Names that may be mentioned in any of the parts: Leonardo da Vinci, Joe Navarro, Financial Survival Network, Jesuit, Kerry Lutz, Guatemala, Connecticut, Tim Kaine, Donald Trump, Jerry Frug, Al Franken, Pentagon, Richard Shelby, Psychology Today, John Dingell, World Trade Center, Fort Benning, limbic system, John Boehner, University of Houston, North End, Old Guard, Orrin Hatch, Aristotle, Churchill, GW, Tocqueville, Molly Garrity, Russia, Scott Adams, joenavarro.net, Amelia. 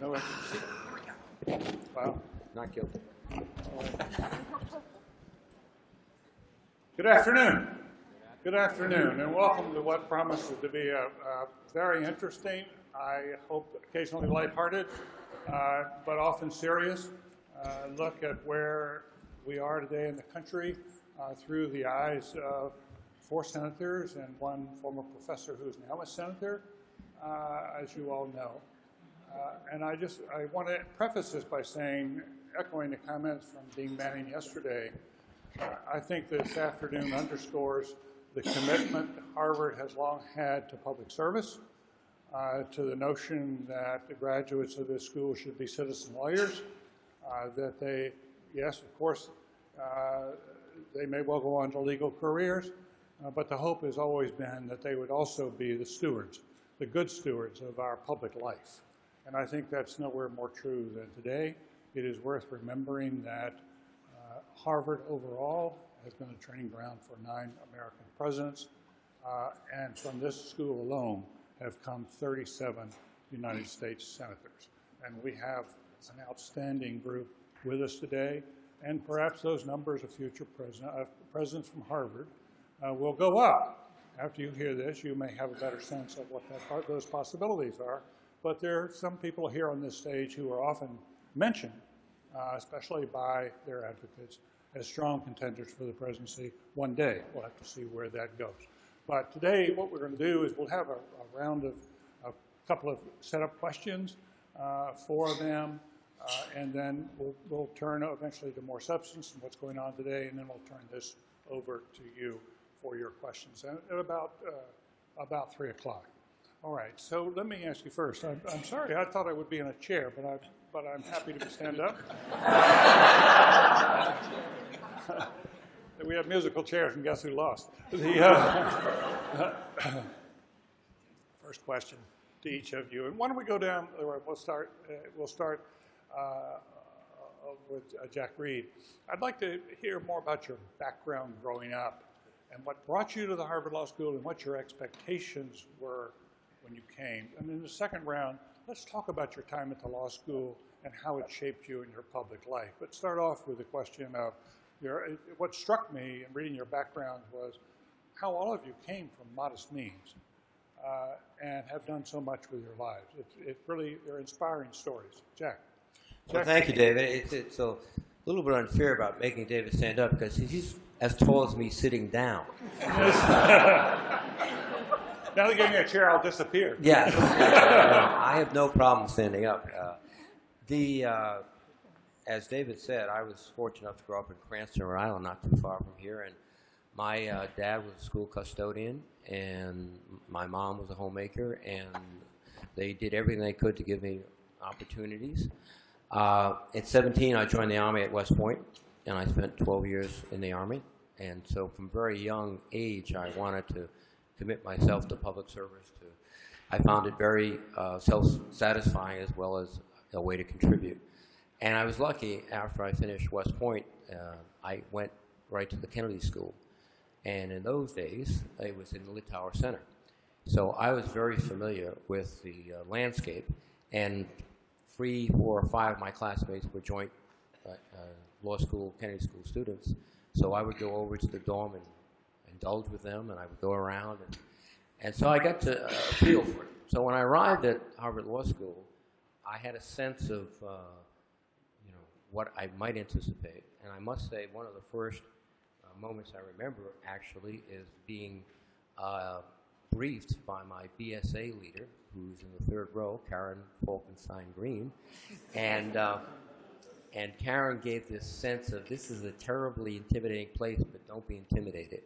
No. Wow, not guilty. Good afternoon. Good afternoon, and welcome to what promises to be a very interesting, I hope occasionally lighthearted, but often serious look at where we are today in the country through the eyes of 4 senators and 1 former professor who is now a senator, as you all know. And I want to preface this by saying, echoing the comments from Dean Manning yesterday, I think this afternoon underscores the commitment Harvard has long had to public service, to the notion that the graduates of this school should be citizen lawyers, that they, yes, of course, they may well go on to legal careers, but the hope has always been that they would also be the stewards, the good stewards of our public life. And I think that's nowhere more true than today. It is worth remembering that Harvard overall has been a training ground for 9 American presidents, and from this school alone have come 37 United States senators. And we have an outstanding group with us today, and perhaps those numbers of future presidents from Harvard will go up. After you hear this, you may have a better sense of what those possibilities are, but there are some people here on this stage who are often mentioned, especially by their advocates, as strong contenders for the presidency one day. We'll have to see where that goes. But today, what we're going to do is we'll have a round of a couple of setup questions for them, and then we'll turn eventually to more substance and what's going on today, and then we'll turn this over to you for your questions at about 3 o'clock. All right, so let me ask you first. I'm sorry, I thought I would be in a chair, but I'm happy to stand up. We have musical chairs, and guess who lost? The, first question to each of you. And why don't we go down, we'll start with Jack Reed. I'd like to hear more about your background growing up and what brought you to the Harvard Law School and what your expectations were when you came. And in the second round, let's talk about your time at the law school and how it shaped you in your public life. But start off with the question of what struck me in reading your background was how all of you came from modest means and have done so much with your lives. It really, they're inspiring stories. Jack. Well, thank you, David. It's a little bit unfair about making David stand up because he's as tall as me sitting down. Now that you give me a chair, I'll disappear. Yeah, I have no problem standing up. As David said, I was fortunate enough to grow up in Cranston, Rhode Island, not too far from here. And my dad was a school custodian, and my mom was a homemaker, and they did everything they could to give me opportunities. At 17, I joined the Army at West Point, and I spent 12 years in the Army. And so from a very young age, I wanted to commit myself to public service. I found it very self-satisfying as well as a way to contribute. And I was lucky, after I finished West Point, I went right to the Kennedy School. And in those days, it was in the Littower Center. So I was very familiar with the landscape, and 3, 4, or 5 of my classmates were joint law school, Kennedy School students. So I would go over to the dorm and indulge with them, and I would go around. And so I got to feel for it. So when I arrived at Harvard Law School, I had a sense of what I might anticipate. And I must say, one of the first moments I remember, actually, is being briefed by my BSA leader, who's in the third row, Karen Falkenstein Green. And Karen gave this sense of, this is a terribly intimidating place, but don't be intimidated.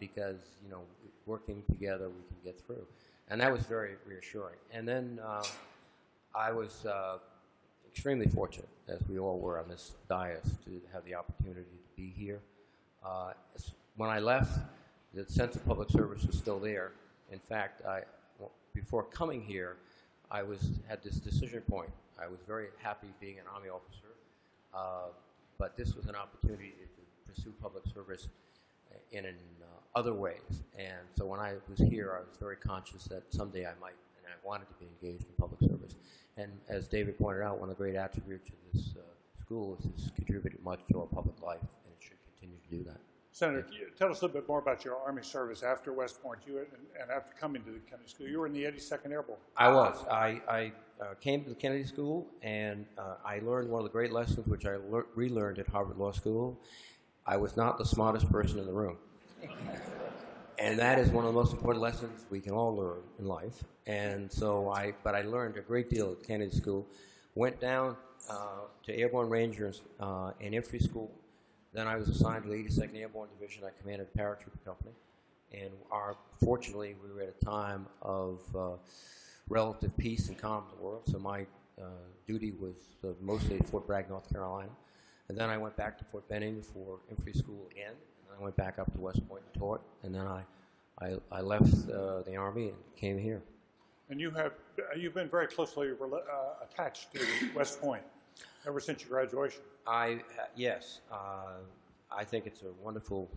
Because, working together, we can get through. And that was very reassuring. And then I was extremely fortunate, as we all were on this dais, to have the opportunity to be here. When I left, the sense of public service was still there. In fact, before coming here, I had this decision point. I was very happy being an Army officer, but this was an opportunity to pursue public service in other ways. And so when I was here, I was very conscious that someday I might, and I wanted to be engaged in public service. And as David pointed out, one of the great attributes of this school is it's contributed much to our public life, and it should continue to do that. Senator, tell us a little bit more about your Army service after West Point. You and after coming to the Kennedy School, you were in the 82nd Airborne. I was. I came to the Kennedy School, and I learned one of the great lessons, which I relearned at Harvard Law School. I was not the smartest person in the room. And that is one of the most important lessons we can all learn in life. And so but I learned a great deal at Kennedy School. Went down to Airborne Rangers and Infantry School. Then I was assigned to the 82nd Airborne Division. I commanded a paratrooper company. And fortunately, we were at a time of relative peace and calm in the world. So my duty was mostly at Fort Bragg, North Carolina. And then I went back to Fort Benning for infantry school again. And then I went back up to West Point and taught. And then I left the Army and came here. And you've been very closely attached to West Point ever since your graduation. Yes. I think it's a wonderful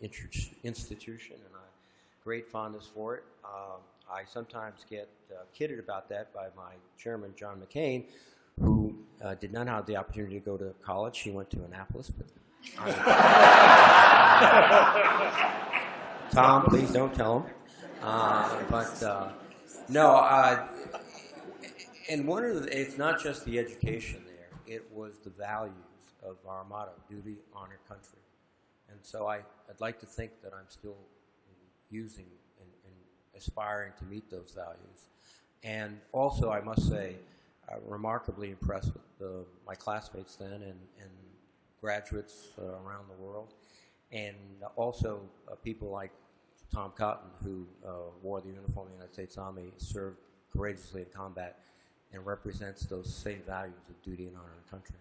institution, and I have great fondness for it. I sometimes get kidded about that by my chairman, John McCain, who did not have the opportunity to go to college. He went to Annapolis. But Tom, please don't tell him. And it's not just the education there, it was the values of our motto, duty, honor, country. And so I'd like to think that I'm still using and aspiring to meet those values. And also, I must say, remarkably impressed with my classmates then and graduates around the world. And also people like Tom Cotton, who wore the uniform of the United States Army, served courageously in combat, and represents those same values of duty and honor in the country.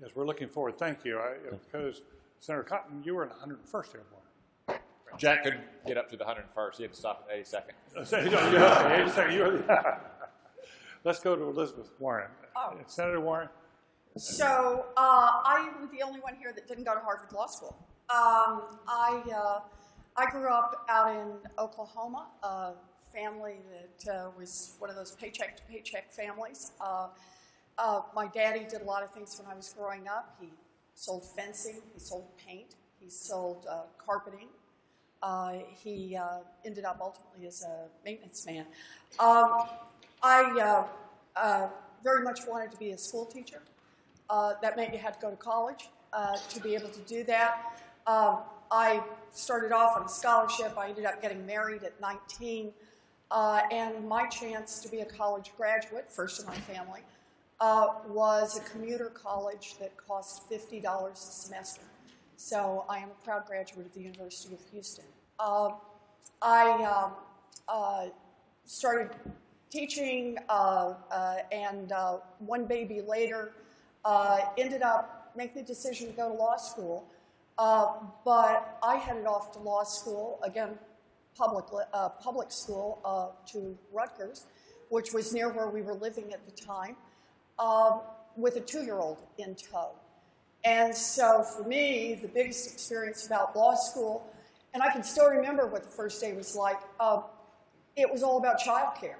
Yes, we're looking forward. Thank you. Because Senator Cotton, you were in the 101st Airborne. Jack couldn't get up to the 101st. He had to stop at 82nd. Let's go to Elizabeth Warren. Oh. Senator Warren. So I'm the only one here that didn't go to Harvard Law School. I grew up out in Oklahoma. Family that was one of those paycheck-to-paycheck families. My daddy did a lot of things when I was growing up. He sold fencing, he sold paint, he sold carpeting. He ended up ultimately as a maintenance man. I very much wanted to be a school teacher. That meant you had to go to college to be able to do that. I started off on a scholarship. I ended up getting married at 19. And my chance to be a college graduate, first in my family, was a commuter college that cost $50 a semester. So I am a proud graduate of the University of Houston. I started teaching, and one baby later ended up making the decision to go to law school. But I headed off to law school, again, public school to Rutgers, which was near where we were living at the time, with a 2-year-old in tow. And so for me, the biggest experience about law school, and I can still remember what the first day was like, it was all about childcare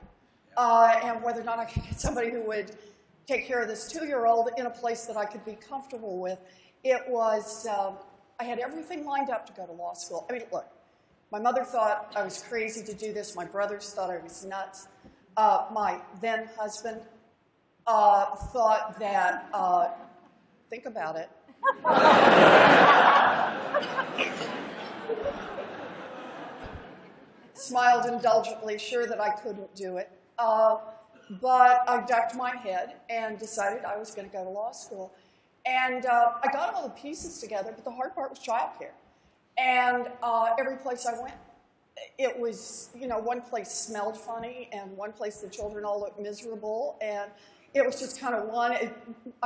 and whether or not I could get somebody who would take care of this 2-year-old in a place that I could be comfortable with. It was, I had everything lined up to go to law school. I mean, look. My mother thought I was crazy to do this. My brothers thought I was nuts. My then husband thought that, think about it. Smiled indulgently, sure that I couldn't do it. But I ducked my head and decided I was going to go to law school. And I got all the pieces together, but the hard part was childcare. And every place I went, it was, you know, one place smelled funny, and one place the children all looked miserable, and it was just kind of I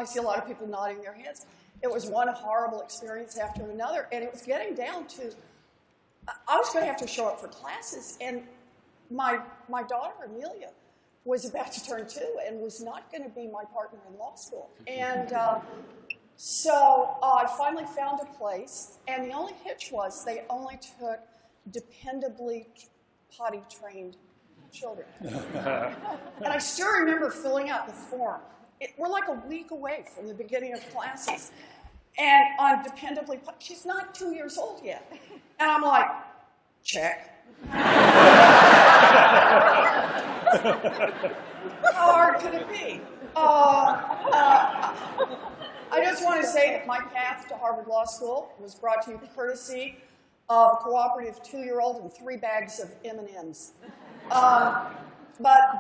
see a lot of people nodding their heads. It was one horrible experience after another, and it was getting down to, I was going to have to show up for classes, and my daughter, Amelia, was about to turn 2 and was not going to be my partner in law school. And So I finally found a place, and the only hitch was they only took dependably potty-trained children. And I still remember filling out the form. We're like a week away from the beginning of classes. And I'm dependably, she's not 2 years old yet. And I'm like, check. How hard could it be? I just want to say that my path to Harvard Law School was brought to you courtesy of a cooperative 2-year-old and 3 bags of M&Ms. But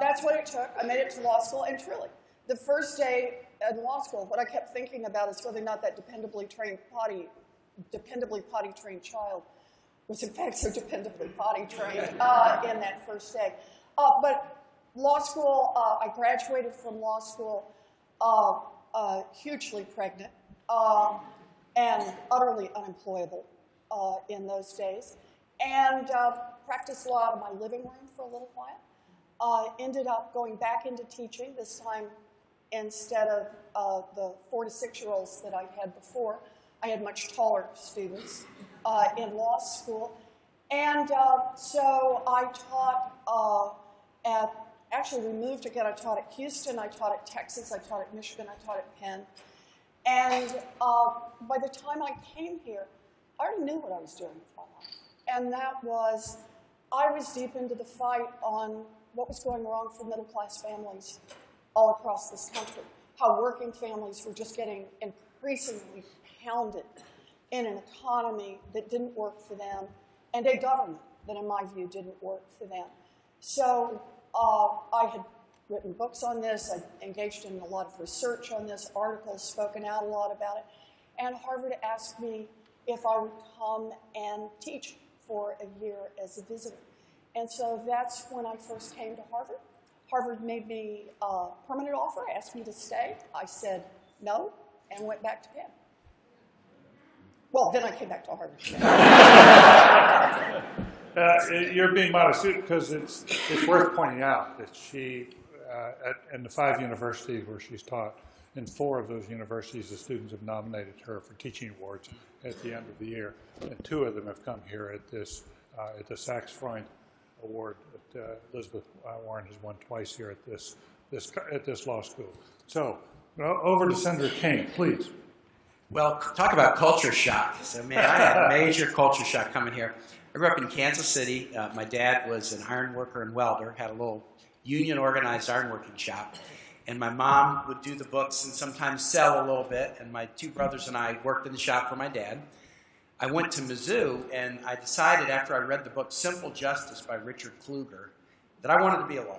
that's what it took. I made it to law school, and truly, the first day in law school, what I kept thinking about is whether or not that dependably potty trained child was in fact so dependably potty trained in that first day. But law school, I graduated from law school hugely pregnant and utterly unemployable in those days, and practiced law out of my living room for a little while. Ended up going back into teaching, this time instead of the 4- to 6-year-olds that I had before. I had much taller students in law school. And so I taught actually we moved again. I taught at Houston, I taught at Texas, I taught at Michigan, I taught at Penn. And by the time I came here, I already knew what I was doing with my life. And that was, I was deep into the fight on what was going wrong for middle-class families all across this country, how working families were just getting increasingly hounded in an economy that didn't work for them, and a government that, in my view, didn't work for them. So I had written books on this. I engaged in a lot of research on this, articles, spoken out a lot about it. And Harvard asked me if I would come and teach for a year as a visitor. And so that's when I first came to Harvard. Harvard made me a permanent offer, asked me to stay. I said no, and went back to Penn. Well, then I came back to Harvard. You're being modest, because it's worth pointing out that she, in the 5 universities where she's taught, in 4 of those universities, the students have nominated her for teaching awards at the end of the year. And 2 of them have come here at the Sachs Freund Award that Elizabeth Warren has won twice here at this law school. So, over to Senator Kaine, please. Well, talk about culture shock. So, man, I had major culture shock coming here. I grew up in Kansas City. My dad was an iron worker and welder, had a little union-organized ironworking shop. And my mom would do the books and sometimes sell a little bit. And my 2 brothers and I worked in the shop for my dad. I went to Mizzou, and I decided after I read the book Simple Justice by Richard Kluger that I wanted to be a lawyer.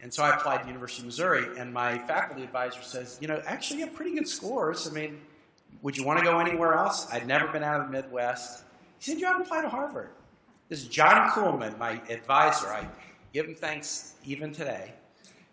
And so I applied to the University of Missouri, and my faculty advisor says, you know, actually you have pretty good scores. I mean, would you want to go anywhere else? I'd never been out of the Midwest. He said, you ought to apply to Harvard. This is John Kuhlman, my advisor. I give him thanks even today.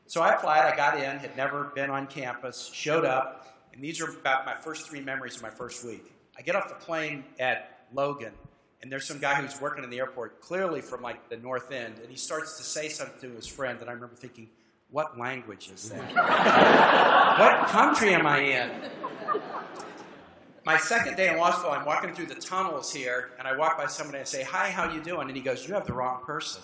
So I applied, I got in, had never been on campus, showed up, and these are about my first 3 memories of my first week. I get off the plane at Logan, and there's some guy who's working in the airport, clearly from like the North End, and he starts to say something to his friend, and I remember thinking, what language is that? What country am I in? My second day in law school, I'm walking through the tunnels here, and I walk by somebody and I say, hi, how you doing? And he goes, you have the wrong person.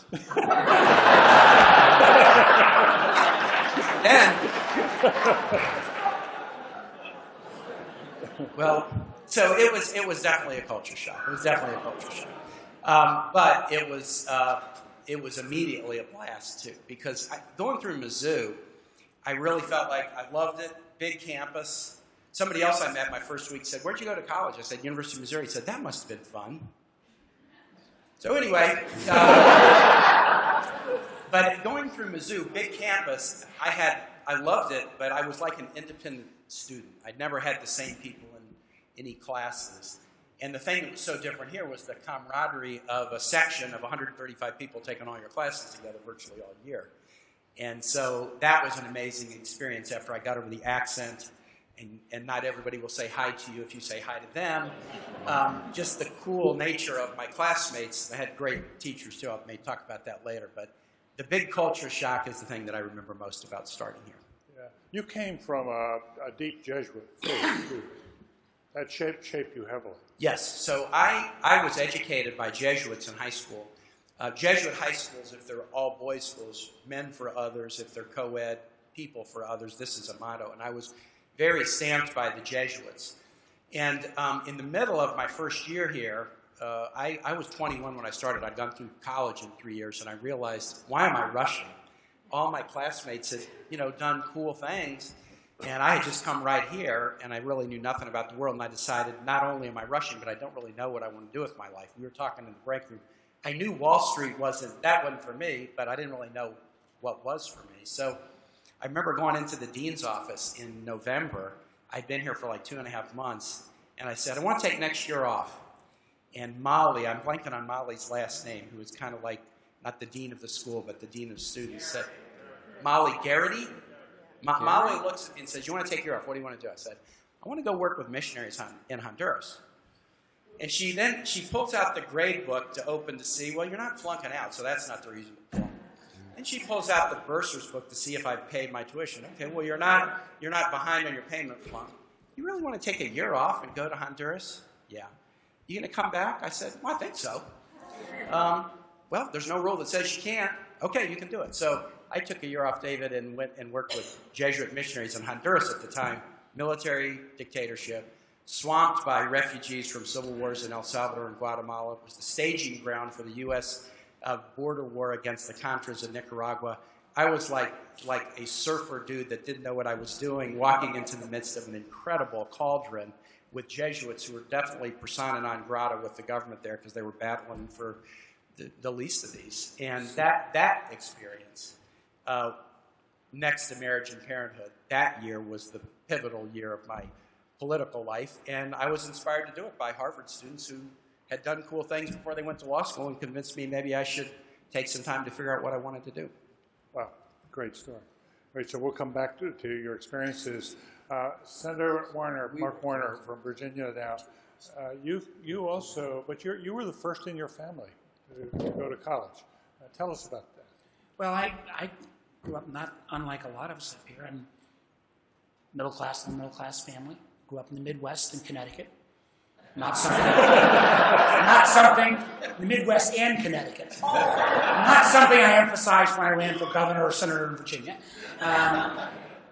So it was definitely a culture shock. It was definitely a culture shock. But it was immediately a blast, too, because going through Mizzou, I really felt like I loved it, big campus. Somebody else I met my first week said, where'd you go to college? I said, University of Missouri. He said, that must have been fun. So anyway, but going through Mizzou, big campus, I loved it, but I was like an independent student. I'd never had the same people in any classes. And the thing that was so different here was the camaraderie of a section of 135 people taking all your classes together virtually all year. And so that was an amazing experience after I got over the accent. And not everybody will say hi to you if you say hi to them. Just the cool nature of my classmates. I had great teachers, too. I may talk about that later. But the big culture shock is the thing that I remember most about starting here. Yeah. You came from a deep Jesuit faith, too. That shaped you heavily. Yes. So I was educated by Jesuits in high school. Jesuit high schools, if they're all boys schools, men for others, if they're co-ed, people for others, this is a motto. And I was very stamped by the Jesuits. And in the middle of my first year here, I was 21 when I started. I'd gone through college in 3 years, and I realized, why am I rushing? All my classmates had, you know, done cool things, and I had just come right here, and I really knew nothing about the world. And I decided, not only am I rushing, but I don't really know what I want to do with my life. We were talking in the break room. I knew Wall Street wasn't, that wasn't for me, but I didn't really know what was for me. So I remember going into the dean's office in November. I'd been here for like 2.5 months, and I said, I want to take next year off. And Molly, I'm blanking on Molly's last name, who was kind of like, not the dean of the school, but the dean of students, said, Molly Garrity? Molly looks at me and says, you want to take year off, what do you want to do? I said, I want to go work with missionaries in Honduras. And she pulls out the grade book to open to see, well, you're not flunking out, so that's not the reason. And she pulls out the bursar's book to see if I've paid my tuition. Okay, well, you're not behind on your payment flunk. You really want to take a year off and go to Honduras? Yeah. You going to come back? I said, well, I think so. Well, there's no rule that says you can't. Okay, you can do it. So I took a year off, David, and went and worked with Jesuit missionaries in Honduras at the time, military dictatorship, swamped by refugees from civil wars in El Salvador and Guatemala. It was the staging ground for the U.S. Border war against the Contras in Nicaragua. I was like a surfer dude that didn't know what I was doing, walking into the midst of an incredible cauldron with Jesuits who were definitely persona non grata with the government there because they were battling for the least of these. And that experience, next to marriage and parenthood, that year was the pivotal year of my political life. And I was inspired to do it by Harvard students who had done cool things before they went to law school and convinced me maybe I should take some time to figure out what I wanted to do. Wow, great story. All right, so we'll come back to your experiences. Senator Warner, Mark Warner from Virginia now, you also, but you were the first in your family to go to college. Tell us about that. Well, I grew up not unlike a lot of us up here. I'm middle class in a middle class family. Grew up in the Midwest in Connecticut. The Midwest and Connecticut. Not something I emphasized when I ran for governor or senator in Virginia.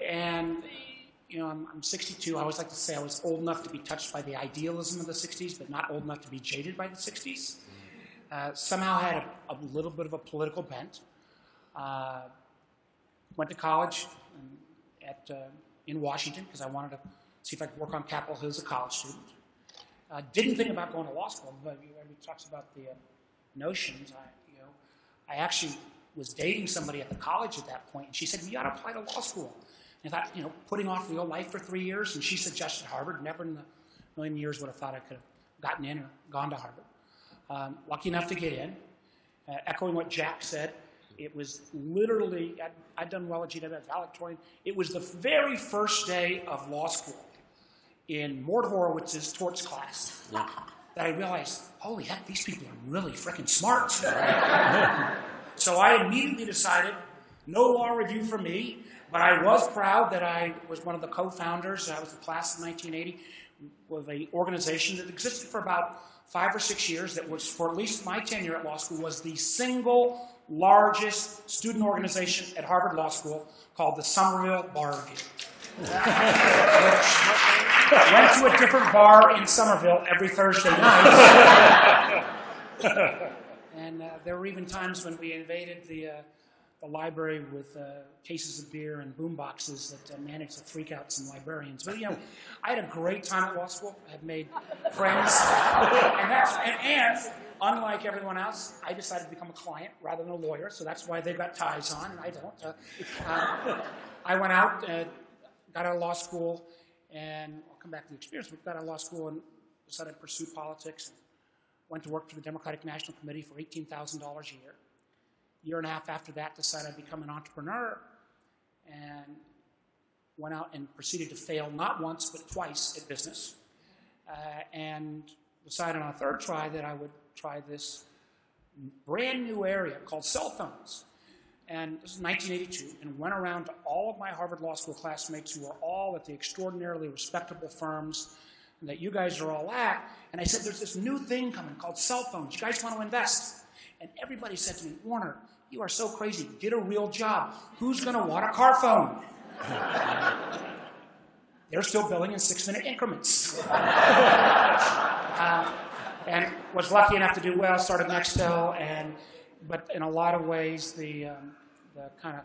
And you know, I'm 62. I always like to say I was old enough to be touched by the idealism of the 60s, but not old enough to be jaded by the 60s. Somehow had a little bit of a political bent. Went to college in Washington because I wanted to see if I could work on Capitol Hill as a college student. Didn't think about going to law school, but everybody talks about the notions. I actually was dating somebody at the college at that point, and she said, well, you ought to apply to law school. And I thought, you know, putting off real life for 3 years, and she suggested Harvard. Never in a million years would have thought I could have gotten in or gone to Harvard. Lucky enough to get in. Echoing what Jack said, it was literally, I'd done well at GW valedictorian. It was the very first day of law school in Mort Horowitz's torts class that I realized, holy heck, these people are really freaking smart. So I immediately decided, no law review for me. But I was proud that I was one of the co-founders. I was the class of 1980 with an organization that existed for about 5 or 6 years that was, for at least my tenure at law school, was the single largest student organization at Harvard Law School called the Somerville Bar Review. Went to a different bar in Somerville every Thursday night. And there were even times when we invaded the library with cases of beer and boom boxes that managed to freak out some librarians. But, you know, I had a great time at law school. I had made friends. and unlike everyone else, I decided to become a client rather than a lawyer, so that's why they got ties on, and I don't. I went out, got out of law school, and I'll come back to the experience, but got out of law school and decided to pursue politics. And went to work for the Democratic National Committee for $18,000 a year. Year and a half after that, decided I'd become an entrepreneur and went out and proceeded to fail not once but twice at business, and decided on a third try that I would try this brand new area called cell phones. and this is 1982, and went around to all of my Harvard Law School classmates who were all at the extraordinarily respectable firms that you guys are all at, and I said, there's this new thing coming called cell phones. You guys want to invest? And everybody said to me, Warner, you are so crazy. Get a real job. Who's going to want a car phone? They're still billing in 6-minute increments. And was lucky enough to do well, started Nextel, but in a lot of ways, the kind of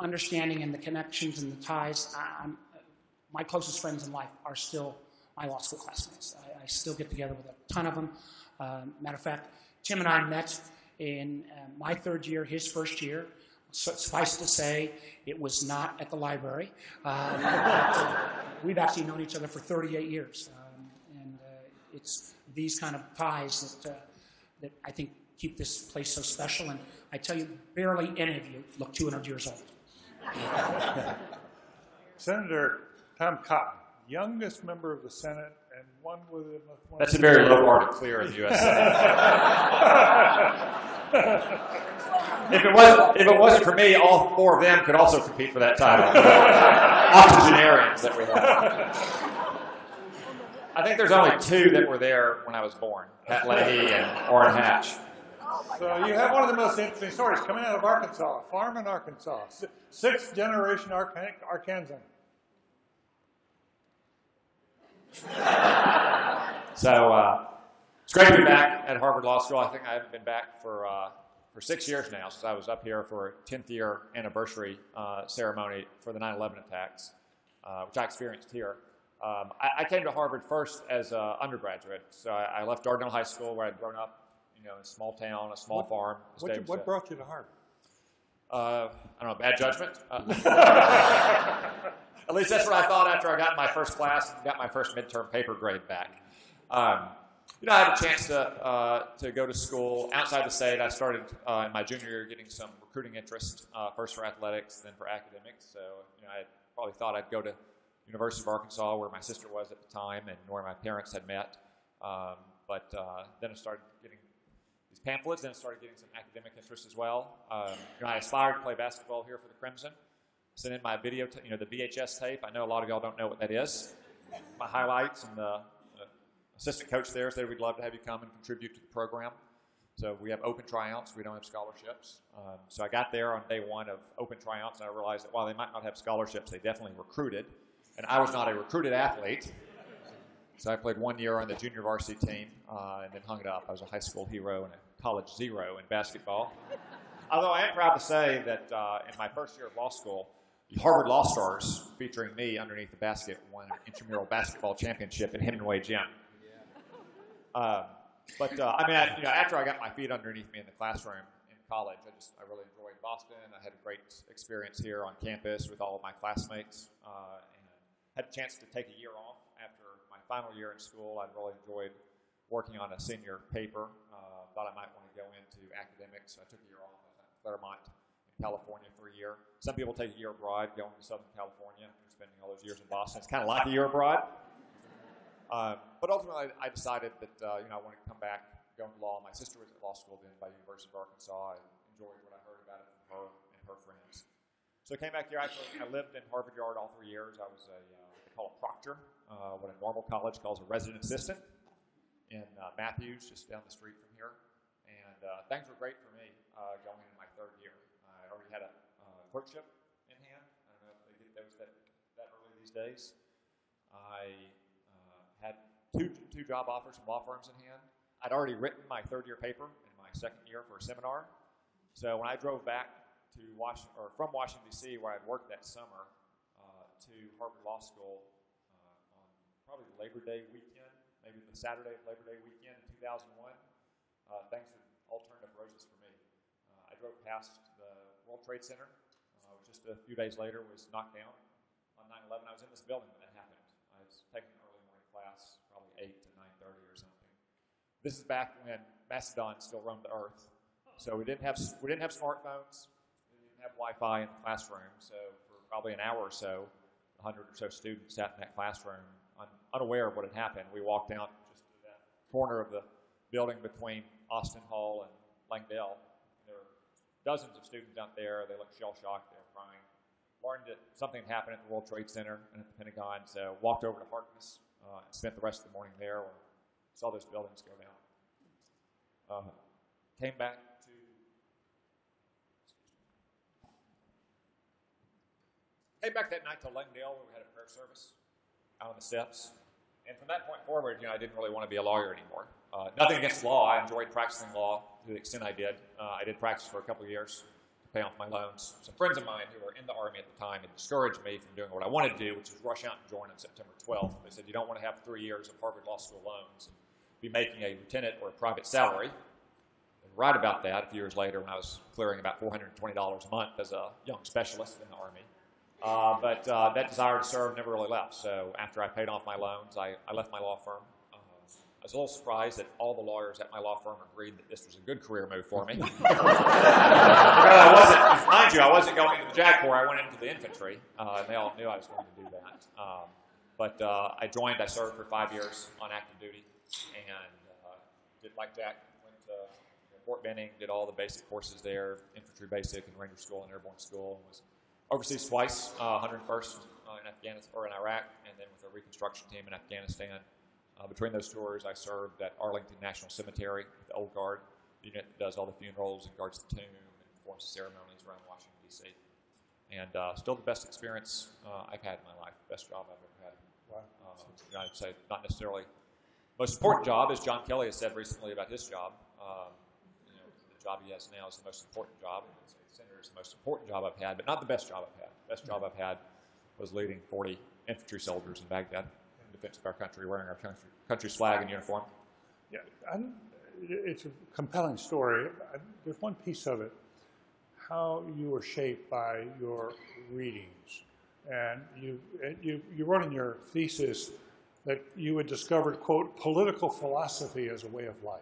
understanding and the connections and the ties, my closest friends in life are still my law school classmates. I still get together with a ton of them. Matter of fact, Tim and I met in my third year, his first year. So suffice to say, it was not at the library. We've actually known each other for 38 years. It's these kind of ties that I think keep this place so special. And I tell you, barely any of you look 200 years old. Senator Tom Cotton, youngest member of the Senate, and one within the... That's a very low bar to clear in the U.S. Senate. if it wasn't for me, all four of them could also compete for that title. Octogenarians that we have. I think there's only two that were there when I was born, Pat Leahy and Orrin Hatch. So you have one of the most interesting stories coming out of Arkansas, a farm in Arkansas, sixth-generation Arkansan. So it's great to be back at Harvard Law School. I think I haven't been back for 6 years now, since I was up here for a 10th year anniversary ceremony for the 9/11 attacks, which I experienced here. I came to Harvard first as an undergraduate, so I left Dardanelle High School, where I'd grown up, you know, in a small town, a small farm. What brought you to Harvard? I don't know, bad judgment. At least that's what I thought after I got my first class and got my first midterm paper grade back. You know, I had a chance to go to school outside the state. I started in my junior year getting some recruiting interest, first for athletics, then for academics. So, you know, I probably thought I'd go to University of Arkansas, where my sister was at the time and where my parents had met. But then I started getting these pamphlets, then I started getting some academic interest as well. You know, I aspired to play basketball here for the Crimson. Sent in my video, you know, the VHS tape. I know a lot of y'all don't know what that is. My highlights, and the assistant coach there said we'd love to have you come and contribute to the program. So we have open tryouts. We don't have scholarships. So I got there on day one of open tryouts, and I realized that while they might not have scholarships, they definitely recruited. And I was not a recruited athlete. So I played 1 year on the junior varsity team and then hung it up. I was a high school hero and a college zero in basketball. Although I am proud to say that in my first year of law school, the Harvard Law Stars, featuring me underneath the basket, won an intramural basketball championship at Hemingway Gym. I mean, you know, after I got my feet underneath me in the classroom in college, I really enjoyed Boston. I had a great experience here on campus with all of my classmates. And had a chance to take a year off after my final year in school. I really enjoyed working on a senior paper. Thought I might want to go into academics, so I took a year off. I was at Claremont, California for a year. Some people take a year abroad, going to Southern California, and spending all those years in Boston. It's kind of like a year abroad. But ultimately, I decided that you know, I wanted to come back, go into law. My sister was at law school then by the University of Arkansas. I enjoyed what I heard about it from her and her friends. So I came back here. I lived in Harvard Yard all 3 years. I was what they call a proctor, what a normal college calls a resident assistant, in Matthews, just down the street from here. And things were great for me going into my third year. I already had a clerkship in hand. I don't know if they get those that early these days. I had two job offers from law firms in hand. I'd already written my third-year paper in my second year for a seminar. So when I drove back to from Washington, D.C., where I'd worked that summer, to Harvard Law School on probably Labor Day weekend, maybe the Saturday of Labor Day weekend in 2001, things had all turned up roses for me. I drove past the World Trade Center, which just a few days later was knocked down on 9/11. I was in this building when that happened. I was taking an early morning class, probably 8 to 9:30 or something. This is back when Mastodon still roamed the earth, so we didn't have smartphones, we didn't have Wi-Fi in the classroom. So for probably an hour or so, 100 or so students sat in that classroom, unaware of what had happened. We walked out just to that corner of the building between Austin Hall and Langdell. dozens of students out there. They look shell-shocked. They're crying. Learned that something had happened at the World Trade Center and at the Pentagon, so walked over to Harkness and spent the rest of the morning there where I saw those buildings go down. Came back to that night to Langdell, where we had a prayer service out on the steps. And from that point forward, I didn't really want to be a lawyer anymore. Nothing against law. I enjoyed practicing law to the extent I did. I did practice for a couple of years to pay off my loans. Some friends of mine who were in the Army at the time had discouraged me from doing what I wanted to do, which was rush out and join on September 12th. They said, you don't want to have 3 years of Harvard Law School loans and be making a lieutenant or a private salary. And right about that, a few years later, when I was clearing about $420 a month as a young specialist in the Army. But that desire to serve never really left. So after I paid off my loans, I left my law firm. I was a little surprised that all the lawyers at my law firm agreed that this was a good career move for me. Mind you, I wasn't going into the Jack Corps. I went into the infantry, and they all knew I was going to do that. I joined. I served for 5 years on active duty, and did like Jack. Went to Fort Benning, did all the basic courses there, infantry basic and ranger school and airborne school. Was overseas twice, 101st in Afghanistan or in Iraq, and then with a reconstruction team in Afghanistan. Between those tours, I served at Arlington National Cemetery, the Old Guard unit that does all the funerals and guards the tomb and performs the ceremonies around Washington, D.C. And still the best experience I've had in my life, best job I've ever had. Wow. I'd say not necessarily the most important job, as John Kelly has said recently about his job. The job he has now is the most important job. Senator is the most important job I've had, but not the best job I've had. The best job I've had was leading 40 infantry soldiers in Baghdad in defense of our country, wearing our country's flag and uniform. Yeah, it's a compelling story. There's one piece of it, how you were shaped by your readings. And you wrote in your thesis that you had discovered, quote, political philosophy as a way of life.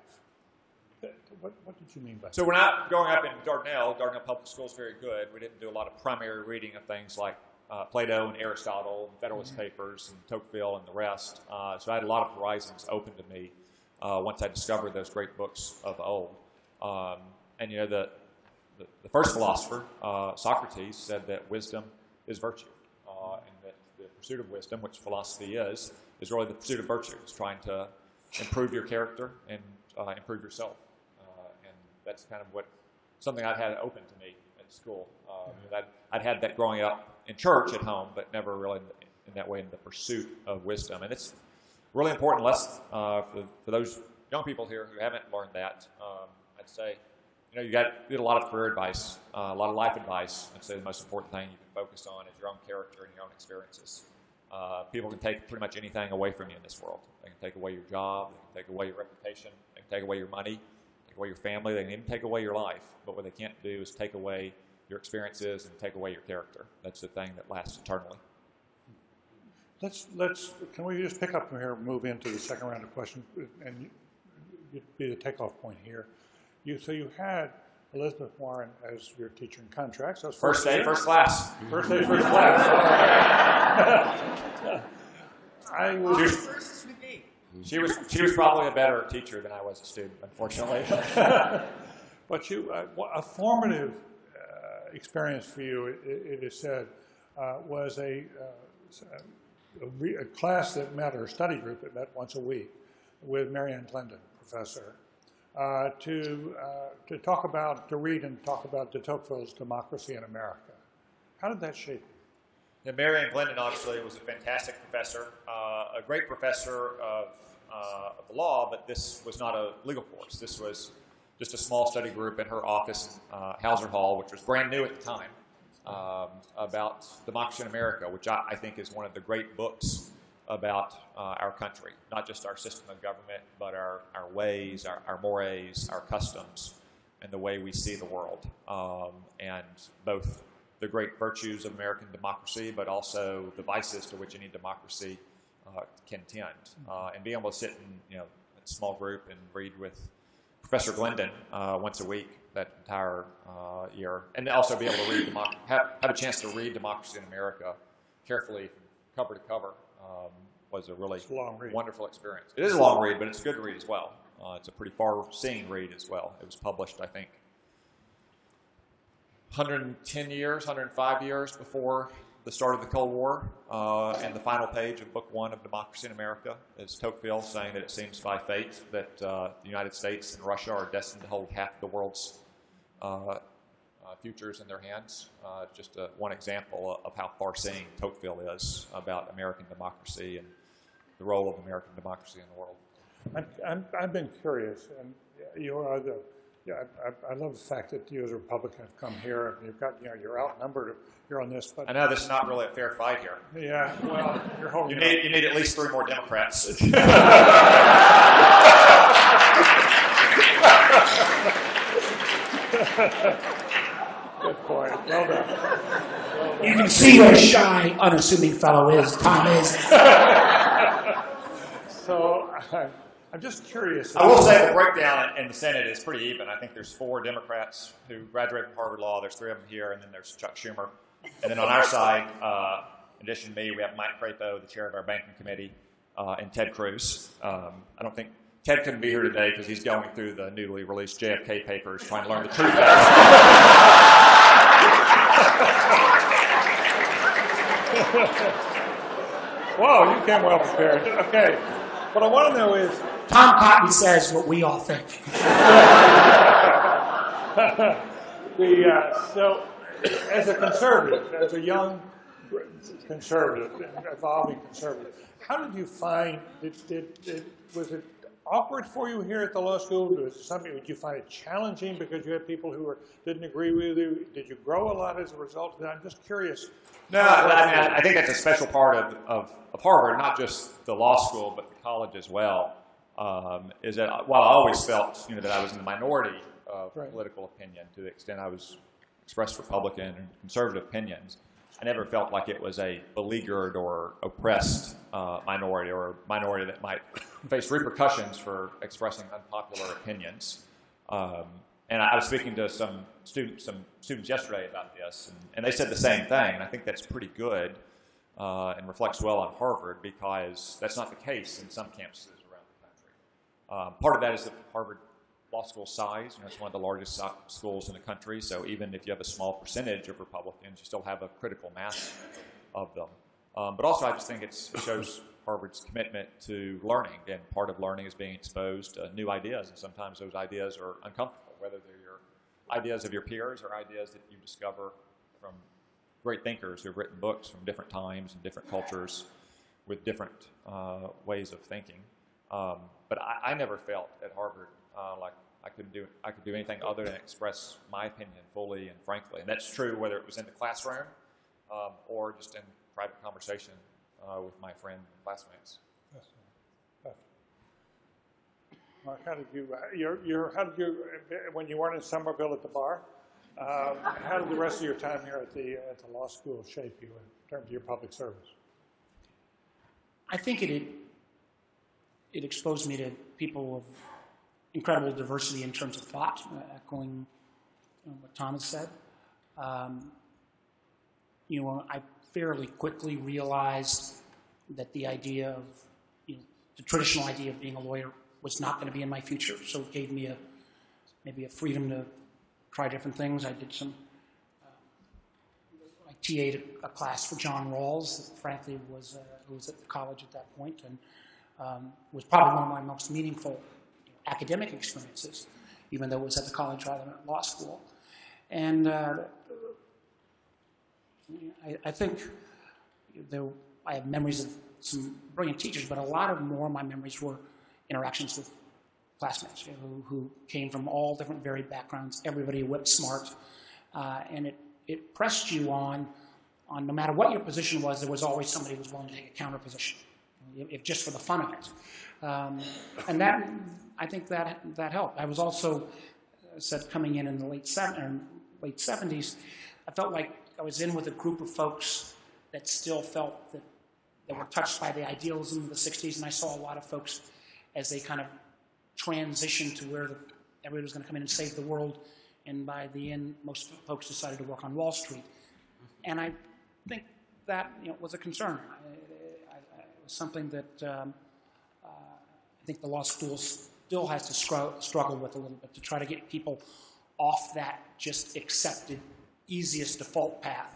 What did you mean by that? So when I growing up in Dardanelle Public School is very good. We didn't do a lot of primary reading of things like Plato and Aristotle, and Federalist Papers, and Tocqueville, and the rest. So I had a lot of horizons open to me once I discovered those great books of old. And the first philosopher, Socrates, said that wisdom is virtue, and that the pursuit of wisdom, which philosophy is really the pursuit of virtue. It's trying to improve your character and improve yourself. That's kind of something I'd had open to me at school. I'd had that growing up in church at home, but never really in that way in the pursuit of wisdom. And it's a really important lesson for those young people here who haven't learned that. I'd say, you get a lot of career advice, a lot of life advice. I'd say the most important thing you can focus on is your own character and your own experiences. People can take pretty much anything away from you in this world. They can take away your job, they can take away your reputation, they can take away your money, away your family, they can even take away your life, but what they can't do is take away your experiences and take away your character. That's the thing that lasts eternally. Can we just pick up from here and move into the second round of questions and be the takeoff point here. So you had Elizabeth Warren as your teacher in contracts. That's first day, first class. First day, first class. She was probably a better teacher than I was a student, unfortunately. But a formative experience for you, it is said, was a class that met, or a study group that met once a week with Marianne Glendon, professor, to read and talk about de Tocqueville's Democracy in America. How did that shape you? Yeah, Marianne Glendon, obviously, was a fantastic professor, a great professor of the law, but this was not a legal course. This was just a small study group in her office, Hauser Hall, which was brand new at the time, about Democracy in America, which I think is one of the great books about our country, not just our system of government, but our ways, our mores, our customs, and the way we see the world, and both the great virtues of American democracy, but also the vices to which any democracy can tend. And being able to sit in a small group and read with Professor Glendon once a week that entire year, and also be able to read have a chance to read Democracy in America carefully from cover to cover was a really wonderful experience. It is a long read, but it's a good read as well. It's a pretty far-seeing read as well. It was published, I think, 110 years, 105 years before the start of the Cold War, and the final page of Book One of Democracy in America is Tocqueville saying that it seems by fate that the United States and Russia are destined to hold half the world's futures in their hands. Just one example of how far-seeing Tocqueville is about American democracy and the role of American democracy in the world. I've been curious, and you are the. Yeah, I love the fact that you as a Republican have come here and you've got, you know, you're outnumbered, you're on this. But I know this is not really a fair fight here. Yeah, well, you're holding you need at least three more Democrats. Good point. Well done. You can see what a shy, unassuming fellow is, Tom is. So, I'm just curious. I will say the breakdown in the Senate is pretty even. I think there's 4 Democrats who graduated from Harvard Law. There's 3 of them here, and then there's Chuck Schumer. And then on our side, in addition to me, we have Mike Crapo, the chair of our banking committee, and Ted Cruz. I don't think Ted couldn't be here today because he's going through the newly released JFK papers, trying to learn the truth about it. Whoa, you came well prepared. Okay. What I want to know is... Tom Cotton says what we all think. So, as a conservative, as a young conservative, evolving conservative, how did you find, was it awkward for you here at the law school? Was it something, did you find it challenging because you had people who didn't agree with you? Did you grow a lot as a result of that? I'm just curious. No, I think that's a special part of Harvard, not just the law school, but the college as well, is that while I always felt, you know, that I was in the minority of political opinion to the extent I was expressed Republican and conservative opinions, I never felt like it was a beleaguered or oppressed minority or minority that might face repercussions for expressing unpopular opinions. And I was speaking to some students yesterday about this, and they said the same thing. And I think that's pretty good and reflects well on Harvard because that's not the case in some campuses around the country. Part of that is the Harvard Law School size. You know, it's one of the largest schools in the country. So even if you have a small percentage of Republicans, you still have a critical mass of them. But also, I just think it shows Harvard's commitment to learning. And part of learning is being exposed to new ideas. And sometimes those ideas are uncomfortable, whether they're your ideas of your peers or ideas that you discover from great thinkers who have written books from different times and different cultures with different ways of thinking. But I never felt at Harvard like I could do anything other than express my opinion fully and frankly. And that's true whether it was in the classroom or just in private conversation with my friend and classmates. Yes. Mark, how did you, when you weren't in Somerville at the bar, how did the rest of your time here at the law school shape you in terms of your public service? I think it exposed me to people of incredible diversity in terms of thought, echoing what Thomas said. You know, I fairly quickly realized that the idea of, you know, the traditional idea of being a lawyer was not going to be in my future, so it gave me a maybe a freedom to try different things. I did some, I TA'd a class for John Rawls, that frankly was at the college at that point, and was probably one of my most meaningful academic experiences, even though it was at the college rather than at law school. And I think I have memories of some brilliant teachers, but a lot of more of my memories were interactions with classmates, you know, who came from all different varied backgrounds. Everybody whip smart, and it pressed you on no matter what your position was, there was always somebody who was willing to take a counter position, if just for the fun of it. And that, I think that helped. I was also said coming in the late '70s, I felt like I was in with a group of folks that still felt that were touched by the idealism of the '60s, and I saw a lot of folks as they kind of transitioned to where everybody was going to come in and save the world. And by the end, most folks decided to work on Wall Street. And I think that, you know, was a concern. It was something that I think the law school still has to struggle with a little bit, to try to get people off that just accepted easiest default path.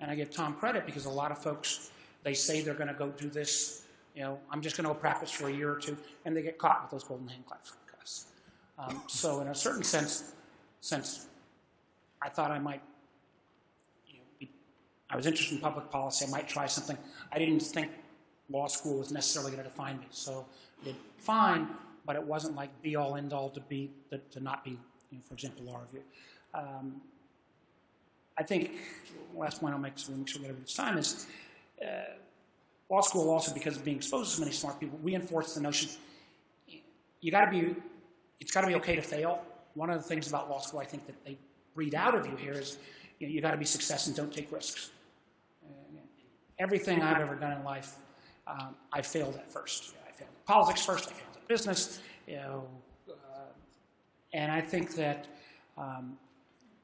And I give Tom credit because a lot of folks, they say they're going to go do this, you know, I'm just going to go practice for a year or two, and they get caught with those golden handcuffs. So in a certain sense, since I thought I might, I was interested in public policy, I might try something. I didn't think law school was necessarily going to define me, so I did fine, but it wasn't like be all end all to be, to not be, for example, law review. I think last point I'll make, so we make sure we get over this time, is law school also, because of being exposed to so many smart people, reinforced the notion you got to be, it's got to be okay to fail. One of the things about law school I think that they breed out of you here is you got to be success and don't take risks. Everything I've ever done in life, I failed at first. I failed at politics first. I failed at business. And I think that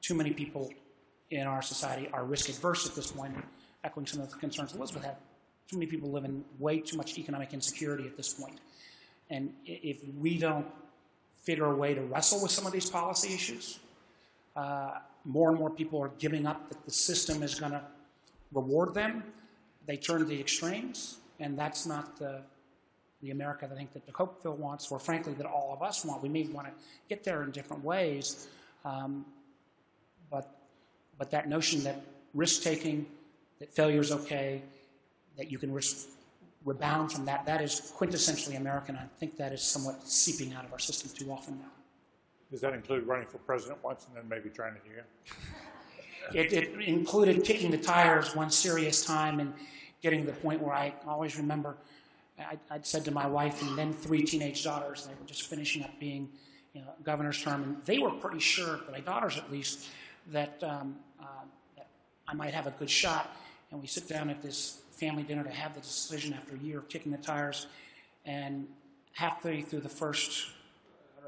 too many people in our society are risk adverse at this point, echoing some of the concerns Elizabeth had. Too many people live in way too much economic insecurity at this point. And if we don't figure a way to wrestle with some of these policy issues, more and more people are giving up that the system is going to reward them. They turn to the extremes, and that's not the America that I think that Tocqueville wants, or frankly that all of us want. We may want to get there in different ways, but that notion that risk-taking, that failure is okay, that you can rebound from that, that is quintessentially American. I think that is somewhat seeping out of our system too often now. Does that include running for president once and then maybe trying it again? It included kicking the tires one serious time and getting to the point where I always remember I'd said to my wife and then 3 teenage daughters, they were just finishing up being governor's term, and they were pretty sure, my daughters at least, that, that I might have a good shot. And we sit down at this family dinner to have the decision after a year of kicking the tires, and halfway through the first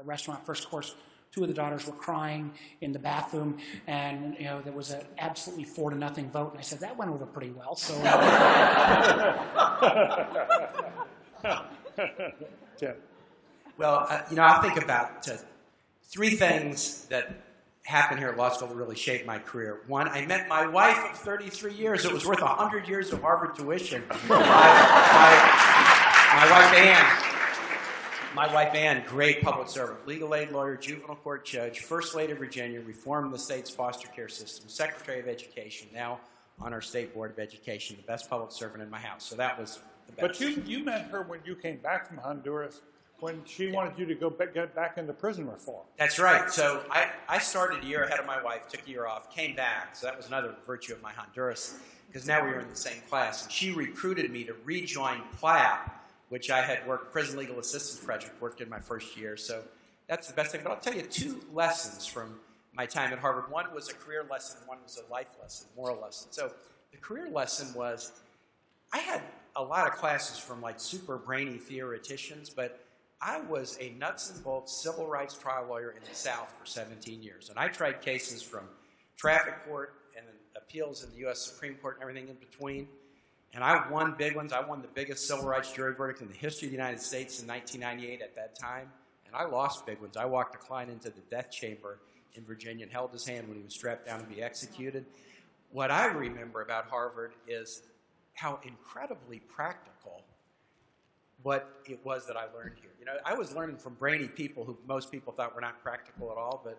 restaurant, first course, 2 of the daughters were crying in the bathroom, and there was an absolutely 4-0 vote, and I said that went over pretty well. So, well, I think about 3 things that happened here at law school that really shaped my career. 1, I met my wife of 33 years. It was worth 100 years of Harvard tuition. My wife Ann. My wife, Ann, great public servant, legal aid lawyer, juvenile court judge, first lady of Virginia, reformed the state's foster care system, secretary of education, now on our state board of education, the best public servant in my house. So that was the best. But you met her when you came back from Honduras, when she wanted you to go get back into prison reform. That's right. So I started a year ahead of my wife, took a year off, came back. So that was another virtue of my Honduras, because now we were in the same class. And she recruited me to rejoin PLAB, which I had worked, Prison Legal Assistance Project, worked in my first year. So that's the best thing. But I'll tell you 2 lessons from my time at Harvard. 1 was a career lesson. 1 was a life lesson, moral lesson. So the career lesson was I had a lot of classes from like super brainy theoreticians, but I was a nuts and bolts civil rights trial lawyer in the South for 17 years. And I tried cases from traffic court and appeals in the U.S. Supreme Court and everything in between. And I won big ones. I won the biggest civil rights jury verdict in the history of the United States in 1998 at that time. And I lost big ones. I walked a client into the death chamber in Virginia and held his hand when he was strapped down to be executed. What I remember about Harvard is how incredibly practical what it was that I learned here. I was learning from brainy people who most people thought were not practical at all, but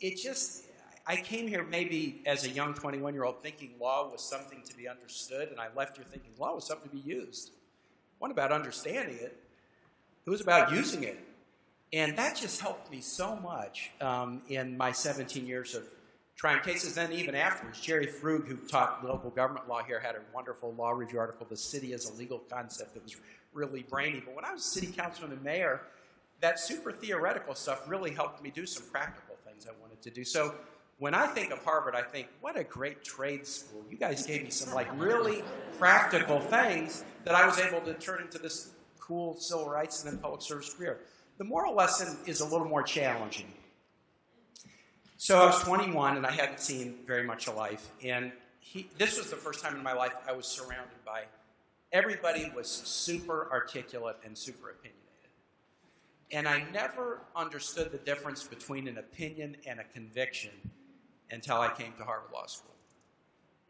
it just... I came here maybe as a young 21-year-old thinking law was something to be understood, and I left here thinking law was something to be used. It wasn't about understanding it. It was about using it. And that just helped me so much in my 17 years of trying cases. Then even afterwards, Jerry Frug, who taught local government law here, had a wonderful law review article, The City as a Legal Concept, that was really brainy. But when I was city councilman and mayor, that super theoretical stuff really helped me do some practical things I wanted to do. So when I think of Harvard, I think, what a great trade school. You guys gave me some like really practical things that I was able to turn into this cool civil rights and then public service career. The moral lesson is a little more challenging. So I was 21 and I hadn't seen very much of life. And this was the first time in my life I was surrounded by everybody was super articulate and super opinionated. And I never understood the difference between an opinion and a conviction. until I came to Harvard Law School.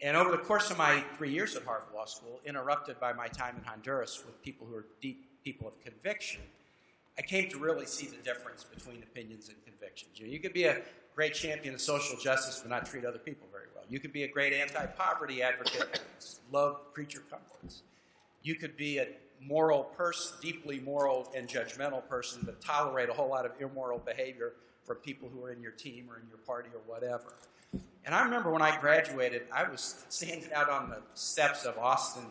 And over the course of my 3 years at Harvard Law School, interrupted by my time in Honduras with people who are deep people of conviction, I came to really see the difference between opinions and convictions. You know, you could be a great champion of social justice but not treat other people very well. You could be a great anti-poverty advocate and love creature comforts. You could be a moral person, deeply moral and judgmental person, but tolerate a whole lot of immoral behavior from people who are in your team or in your party or whatever. And I remember when I graduated, I was standing out on the steps of Austin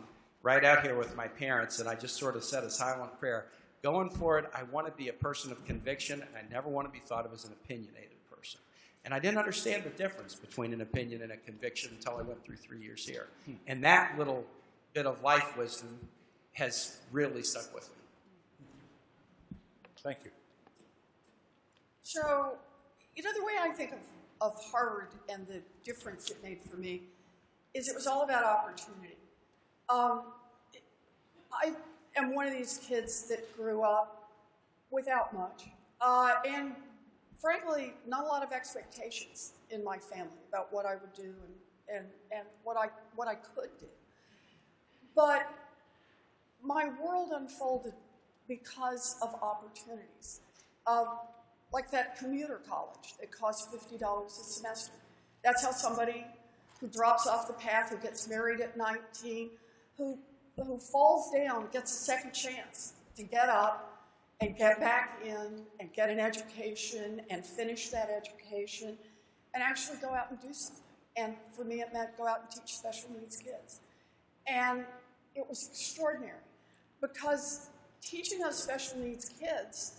right out here with my parents, and I just sort of said a silent prayer. Going forward, I want to be a person of conviction, and I never want to be thought of as an opinionated person. And I didn't understand the difference between an opinion and a conviction until I went through 3 years here. And that little bit of life wisdom has really stuck with me. Thank you. So, you know, the way I think of Harvard and the difference it made for me is it was all about opportunity. I am one of these kids that grew up without much, and frankly, not a lot of expectations in my family about what I would do and what I could do. But my world unfolded because of opportunities. Like that commuter college that costs $50 a semester. That's how somebody who drops off the path, who gets married at 19, who falls down, gets a second chance to get up and get back in and get an education and finish that education and actually go out and do something. And for me, it meant go out and teach special needs kids. And it was extraordinary because teaching those special needs kids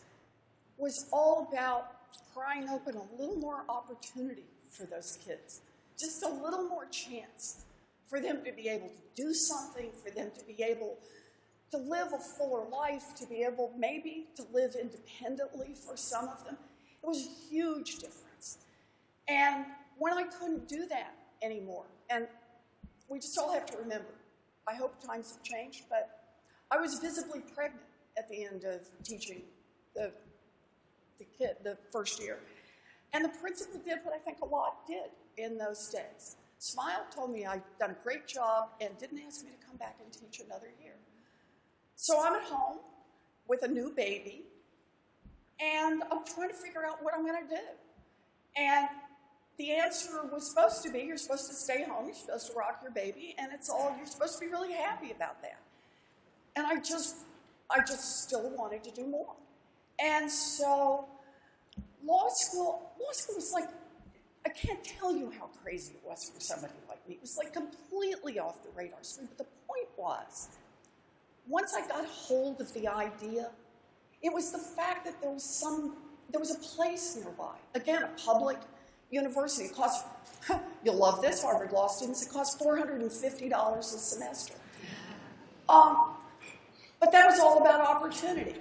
was all about prying open a little more opportunity for those kids, just a little more chance for them to be able to do something, for them to be able to live a fuller life, to be able maybe to live independently for some of them. It was a huge difference. And when I couldn't do that anymore, and we just all have to remember, I hope times have changed, but I was visibly pregnant at the end of teaching the first year. And the principal did what I think a lot did in those days. Smiled, told me I'd done a great job, and didn't ask me to come back and teach another year. So I'm at home with a new baby, and I'm trying to figure out what I'm going to do. And the answer was supposed to be, you're supposed to stay home, you're supposed to rock your baby, and it's all, you're supposed to be really happy about that. And I just still wanted to do more. And so law school was like, I can't tell you how crazy it was for somebody like me. It was like completely off the radar screen. But the point was, once I got hold of the idea, it was the fact that there was a place nearby. Again, a public university. It cost, you'll love this, Harvard Law students, it cost $450 a semester. But that was all about opportunity.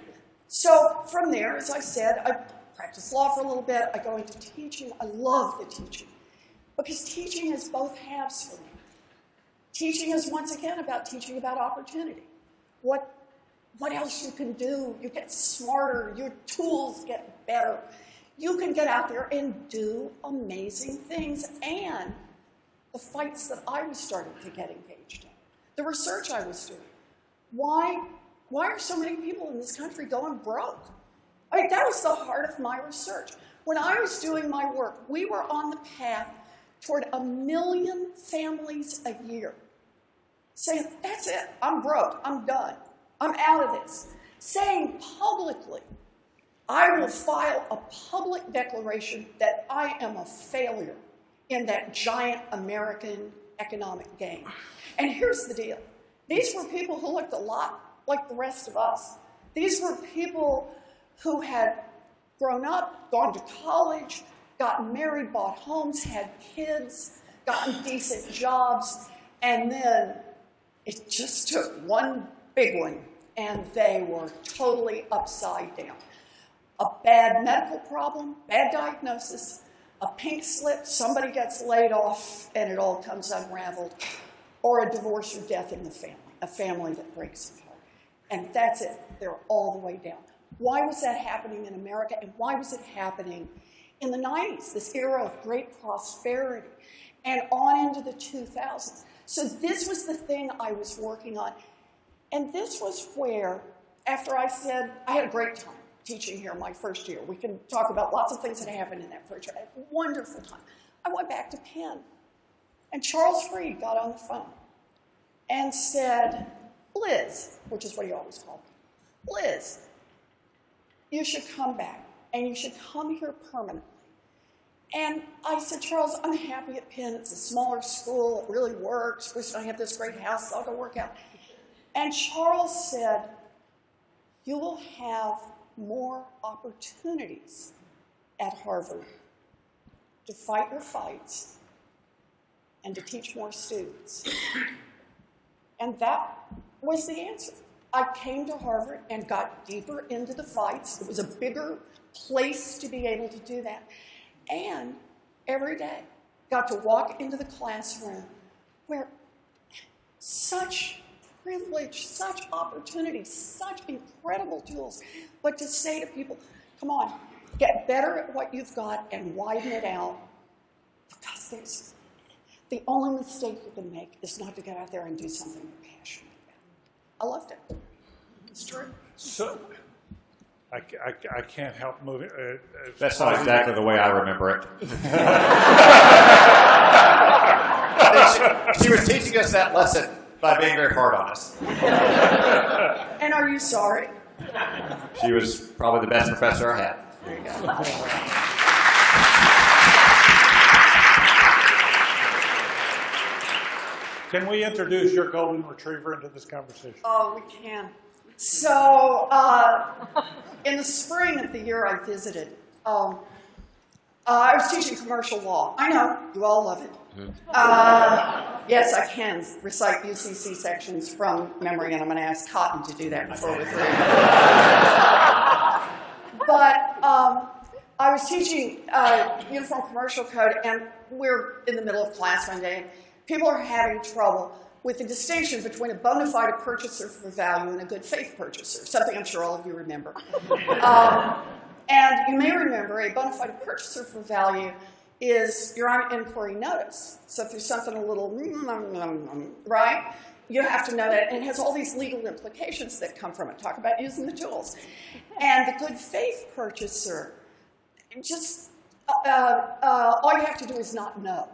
So from there, as I said, I practiced law for a little bit. I go into teaching. I love the teaching because teaching is both halves for me. Teaching is, once again, about teaching about opportunity. What else you can do? You get smarter. Your tools get better. You can get out there and do amazing things. And the fights that I was starting to get engaged in, the research I was doing, why are so many people in this country going broke? I mean, that was the heart of my research. When I was doing my work, we were on the path toward 1 million families a year saying, that's it, I'm broke, I'm done, I'm out of this. Saying publicly, I will file a public declaration that I am a failure in that giant American economic game. And here's the deal. These were people who looked a lot like the rest of us. These were people who had grown up, gone to college, gotten married, bought homes, had kids, gotten decent jobs, and then it just took one big one, and they were totally upside down. A bad medical problem, bad diagnosis, a pink slip, somebody gets laid off, and it all comes unraveled, or a divorce or death in the family, a family that breaks apart. And that's it. They're all the way down. Why was that happening in America, and why was it happening in the 90s, this era of great prosperity, and on into the 2000s. So this was the thing I was working on. And this was where, after I said, I had a great time teaching here my first year. We can talk about lots of things that happened in that first year. I had a wonderful time. I went back to Penn. And Charles Freed got on the phone and said, Liz, which is what he always called me, Liz, you should come back, and you should come here permanently. And I said, Charles, I'm happy at Penn. It's a smaller school. It really works. We still have this great house. I'll go work out. And Charles said, you will have more opportunities at Harvard to fight your fights and to teach more students. And that was the answer. I came to Harvard and got deeper into the fights. It was a bigger place to be able to do that. And every day, got to walk into the classroom where such privilege, such opportunity, such incredible tools, but to say to people, come on, get better at what you've got and widen it out, because there's the only mistake you can make is not to get out there and do something you're passionate about. I loved it. It's true. So, I can't help moving. That's not exactly the way I remember it. She was teaching us that lesson by being very hard on us. And are you sorry? She was probably the best professor I had. There you go. Can we introduce your golden retriever into this conversation? Oh, we can. So in the spring of the year I visited, I was teaching commercial law. I know, you all love it. Yes, I can recite UCC sections from memory, and I'm going to ask Cotton to do that before we leave. But I was teaching Uniform Commercial Code, and we're in the middle of class one day. People are having trouble with the distinction between a bona fide purchaser for value and a good faith purchaser, something I'm sure all of you remember. And you may remember a bona fide purchaser for value is you're on inquiry notice. So if there's something a little, right, you have to know that. And it has all these legal implications that come from it. Talk about using the tools. And the good faith purchaser, just all you have to do is not know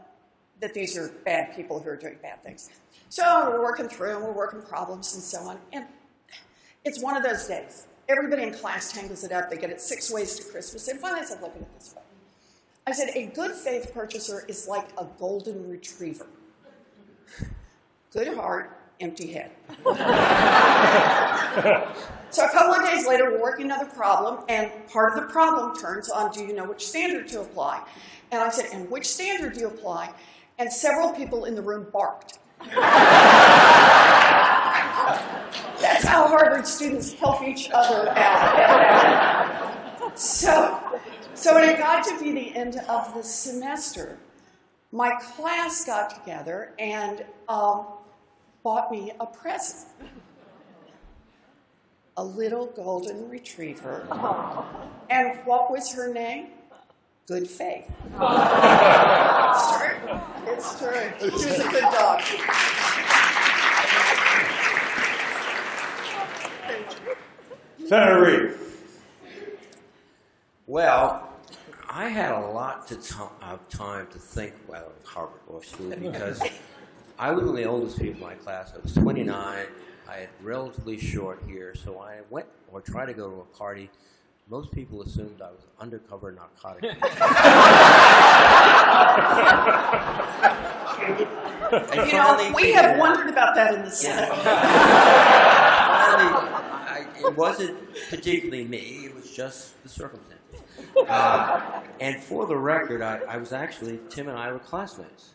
that these are bad people who are doing bad things. So we're working through, and we're working problems and so on. And it's one of those days. Everybody in class tangles it up. They get it 6 ways to Christmas. And finally I said, look at it this way. I said, a good faith purchaser is like a golden retriever. Good heart, empty head. So a couple of days later, we're working another problem, and part of the problem turns on, do you know which standard to apply? And I said, and which standard do you apply? And several people in the room barked. That's how Harvard students help each other out. So when it got to be the end of the semester, my class got together and bought me a present. A little golden retriever. And what was her name? Good faith. It's true. It's true. She was a good dog. Senator Reed. Well, I had a lot of time to think while I was at Harvard Law School, because I was one of the oldest people in my class. I was 29. I had relatively short hair, so I went or tried to go to a party. Most people assumed I was an undercover narcotic agent. You know, we have wondered about that in the Senate. It wasn't particularly me. It was just the circumstances. And for the record, I was actually, Tim and I were classmates.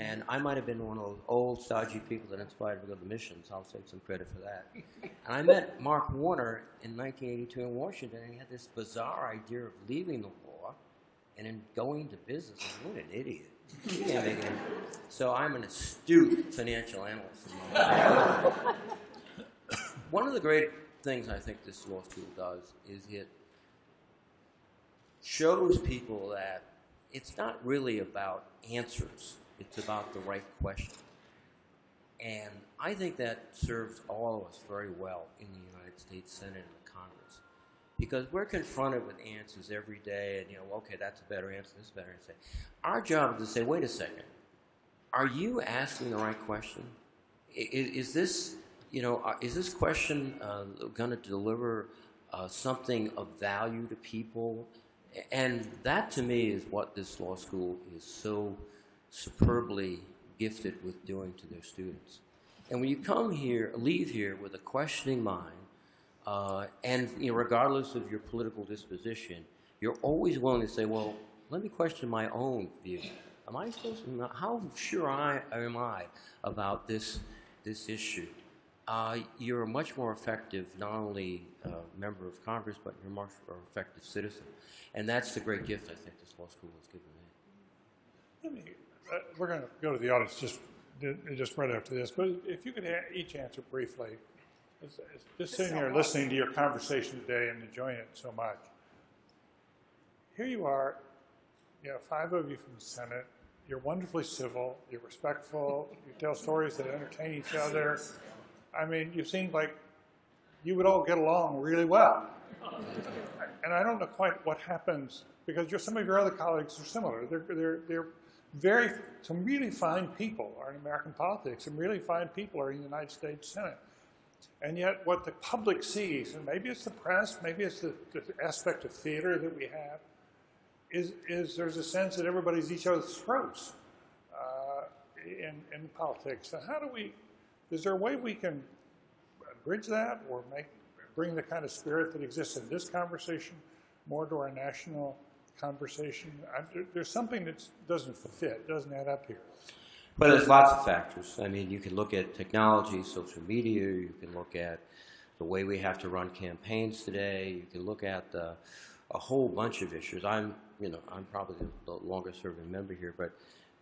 And I might have been one of those old, stodgy people that inspired me to go to missions. I'll take some credit for that. And I met Mark Warner in 1982 in Washington, and he had this bizarre idea of leaving the law and then going to business. What an idiot. So I'm an astute financial analyst. One of the great things I think this law school does is it shows people that it's not really about answers, it's about the right question. And I think that serves all of us very well in the United States Senate and the Congress, because we're confronted with answers every day, and, you know, okay, that's a better answer, this is a better answer. Our job is to say, wait a second, are you asking the right question? Is this, you know, is this question going to deliver something of value to people? And that, to me, is what this law school is so superbly gifted with doing to their students. And when you come here, leave here with a questioning mind, and you know, regardless of your political disposition, you're always willing to say, well, let me question my own view. Am I supposed to, how sure am I about this issue? You're a much more effective, not only member of Congress, but you're a much more effective citizen. And that's the great gift I think this law school has given me. We're going to go to the audience just right after this, but if you could each answer briefly, just sitting here listening to your conversation today and enjoying it so much. Here you are, you know, 5 of you from the Senate. You're wonderfully civil. You're respectful. You tell stories that entertain each other. I mean, you seem like you would all get along really well. And I don't know quite what happens, because some of your other colleagues are similar. They're very, some really fine people are in American politics, some really fine people are in the United States Senate. And yet what the public sees, and maybe it's the press, maybe it's the aspect of theater that we have, is there's a sense that everybody's each other's throats in politics. So how do we, is there a way we can bridge that or bring the kind of spirit that exists in this conversation more to our national conversation? There's something that doesn't fit, doesn't add up here. But there's lots of factors. I mean, you can look at technology, social media, you can look at the way we have to run campaigns today, you can look at a whole bunch of issues. I'm probably the longest serving member here, but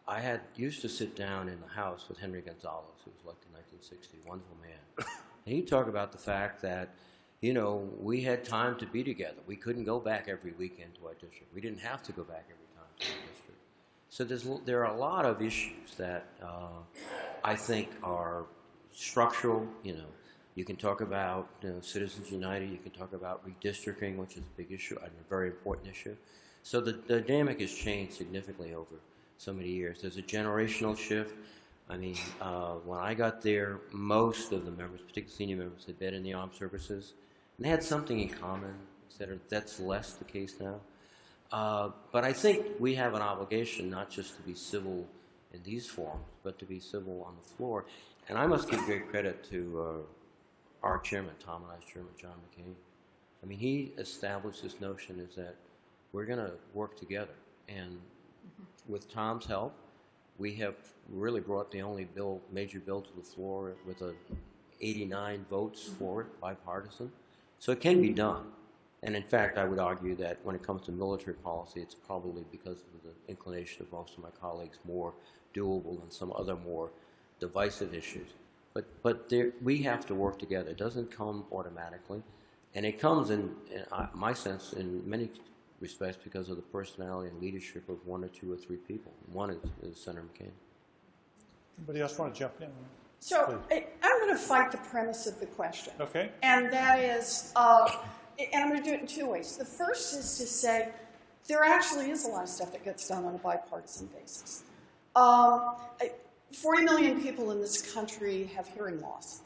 I used to sit down in the House with Henry Gonzalez, who was elected in 1960, wonderful man. And he'd talk about the fact that, you know, we had time to be together. We couldn't go back every weekend to our district. We didn't have to go back every time to our district. So there are a lot of issues that I think are structural. You know, you can talk about, you know, Citizens United. You can talk about redistricting, which is a big issue, a very important issue. So the dynamic has changed significantly over so many years. There's a generational shift. I mean, when I got there, most of the members, particularly senior members, had been in the armed services. And they had something in common, et cetera. That's less the case now. But I think we have an obligation not just to be civil in these forums, but to be civil on the floor. And I must give great credit to our chairman, Tom and I's chairman, John McCain. I mean, he established this notion is that we're going to work together. And with Tom's help, we have really brought the only bill, major bill to the floor with 89 votes for it, bipartisan. So it can be done. And in fact, I would argue that when it comes to military policy, it's probably because of the inclination of most of my colleagues more doable than some other more divisive issues. But there, we have to work together. It doesn't come automatically. And it comes, in my sense, in many respects because of the personality and leadership of one or two or three people. One is Senator McCain. Anybody else want to jump in? So I'm going to fight the premise of the question. Okay. And that is, and I'm going to do it in 2 ways. The first is to say there actually is a lot of stuff that gets done on a bipartisan basis. 40 million people in this country have hearing loss,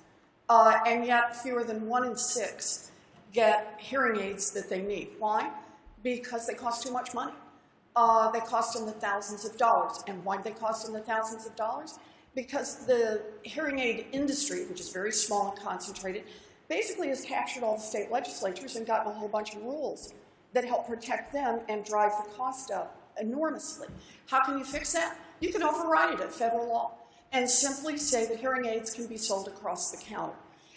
and yet fewer than 1 in 6 get hearing aids that they need. Why? Because they cost too much money. They cost them the thousands of dollars. And why do they cost them the thousands of dollars? Because the hearing aid industry, which is very small and concentrated, basically has captured all the state legislatures and gotten a whole bunch of rules that help protect them and drive the cost up enormously. How can you fix that? You can override it at federal law and simply say that hearing aids can be sold across the counter.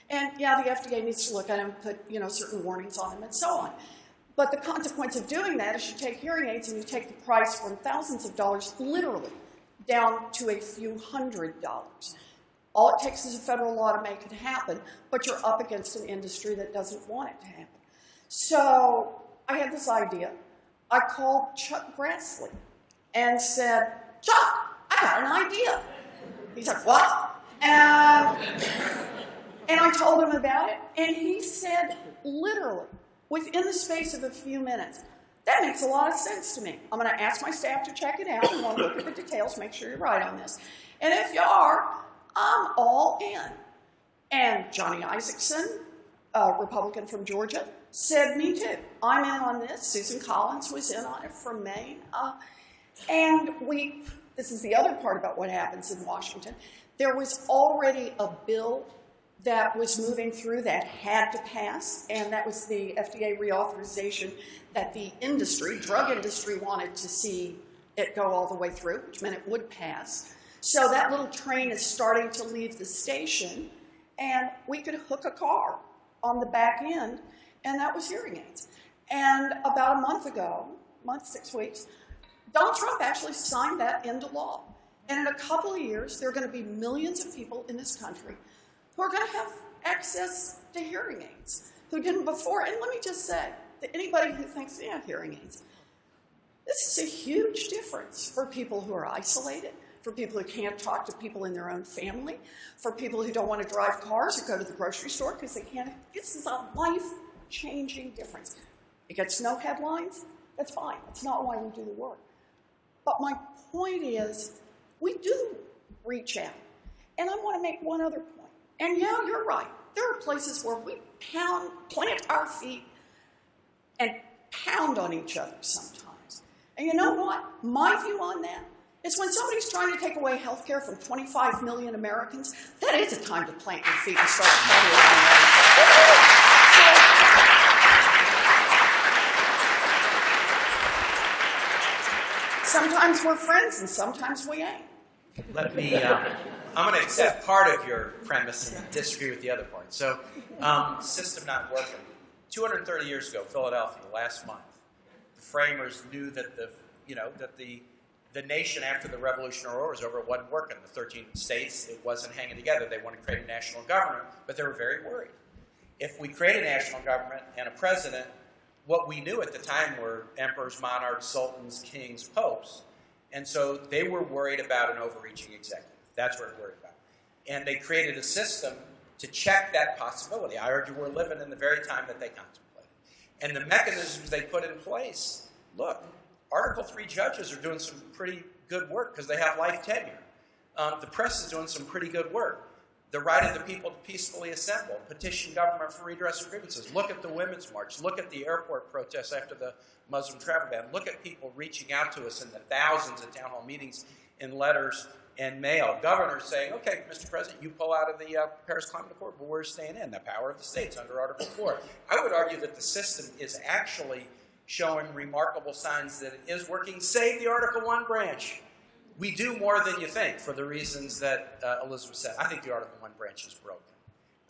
And yeah, the FDA needs to look at them and put, you know, certain warnings on them and so on. But the consequence of doing that is you take hearing aids and you take the price from thousands of dollars literally down to a few $100s. All it takes is a federal law to make it happen, but you're up against an industry that doesn't want it to happen. So I had this idea I called Chuck Grassley and said, "Chuck, I got an idea." He's like, "What?" And I told him about it, and he said, literally, within the space of a few minutes, "That makes a lot of sense to me. I'm going to ask my staff to check it out. We want to look at the details, make sure you're right on this. And if you are, I'm all in." And Johnny Isaacson, a Republican from Georgia, said, "Me too. I'm in on this." Susan Collins was in on it from Maine. And we, this is the other part about what happens in Washington, there was already a bill that was moving through that had to pass, and that was the FDA reauthorization that the industry, drug industry, wanted to see it go all the way through, which meant it would pass. So that little train is starting to leave the station, and we could hook a car on the back end, and that was hearing aids. And about a month ago, month, 6 weeks, Donald Trump actually signed that into law. And in a couple of years, there are going to be millions of people in this country who are going to have access to hearing aids, who didn't before. And let me just say that anybody who thinks they have hearing aids, this is a huge difference for people who are isolated, for people who can't talk to people in their own family, for people who don't want to drive cars or go to the grocery store because they can't. This is a life-changing difference. It gets no headlines. That's fine. That's not why we do the work. But my point is, we do reach out. And I want to make one other point. And yeah, you're right. There are places where we plant our feet and pound on each other sometimes. And you know what? My view on that is when somebody's trying to take away health care from 25 million Americans, that is a time to plant your feet and start pounding on each other. Sometimes we're friends and sometimes we ain't. Let me, I'm going to accept part of your premise and disagree with the other part. So, system not working. 230 years ago, Philadelphia, last month, the framers knew that the nation after the Revolutionary War was over wasn't working. The 13 states, it wasn't hanging together. They wanted to create a national government, but they were very worried. If we create a national government and a president, what we knew at the time were emperors, monarchs, sultans, kings, popes. And so they were worried about an overreaching executive. That's what we're worried about. And they created a system to check that possibility. I argue we're living in the very time that they contemplated. And the mechanisms they put in place, look, Article III judges are doing some pretty good work because they have life tenure. The press is doing some pretty good work. The right of the people to peacefully assemble, petition government for redress of grievances. Look at the Women's March. Look at the airport protests after the Muslim travel ban. Look at people reaching out to us in the thousands of town hall meetings in letters and mail. Governors saying, "Okay, Mr. President, you pull out of the Paris Climate Accord, but we're staying in. The power of the states under Article 4. I would argue that the system is actually showing remarkable signs that it is working. Save the Article 1 branch. We do more than you think for the reasons that Elizabeth said. I think the Article 1 branch is broken.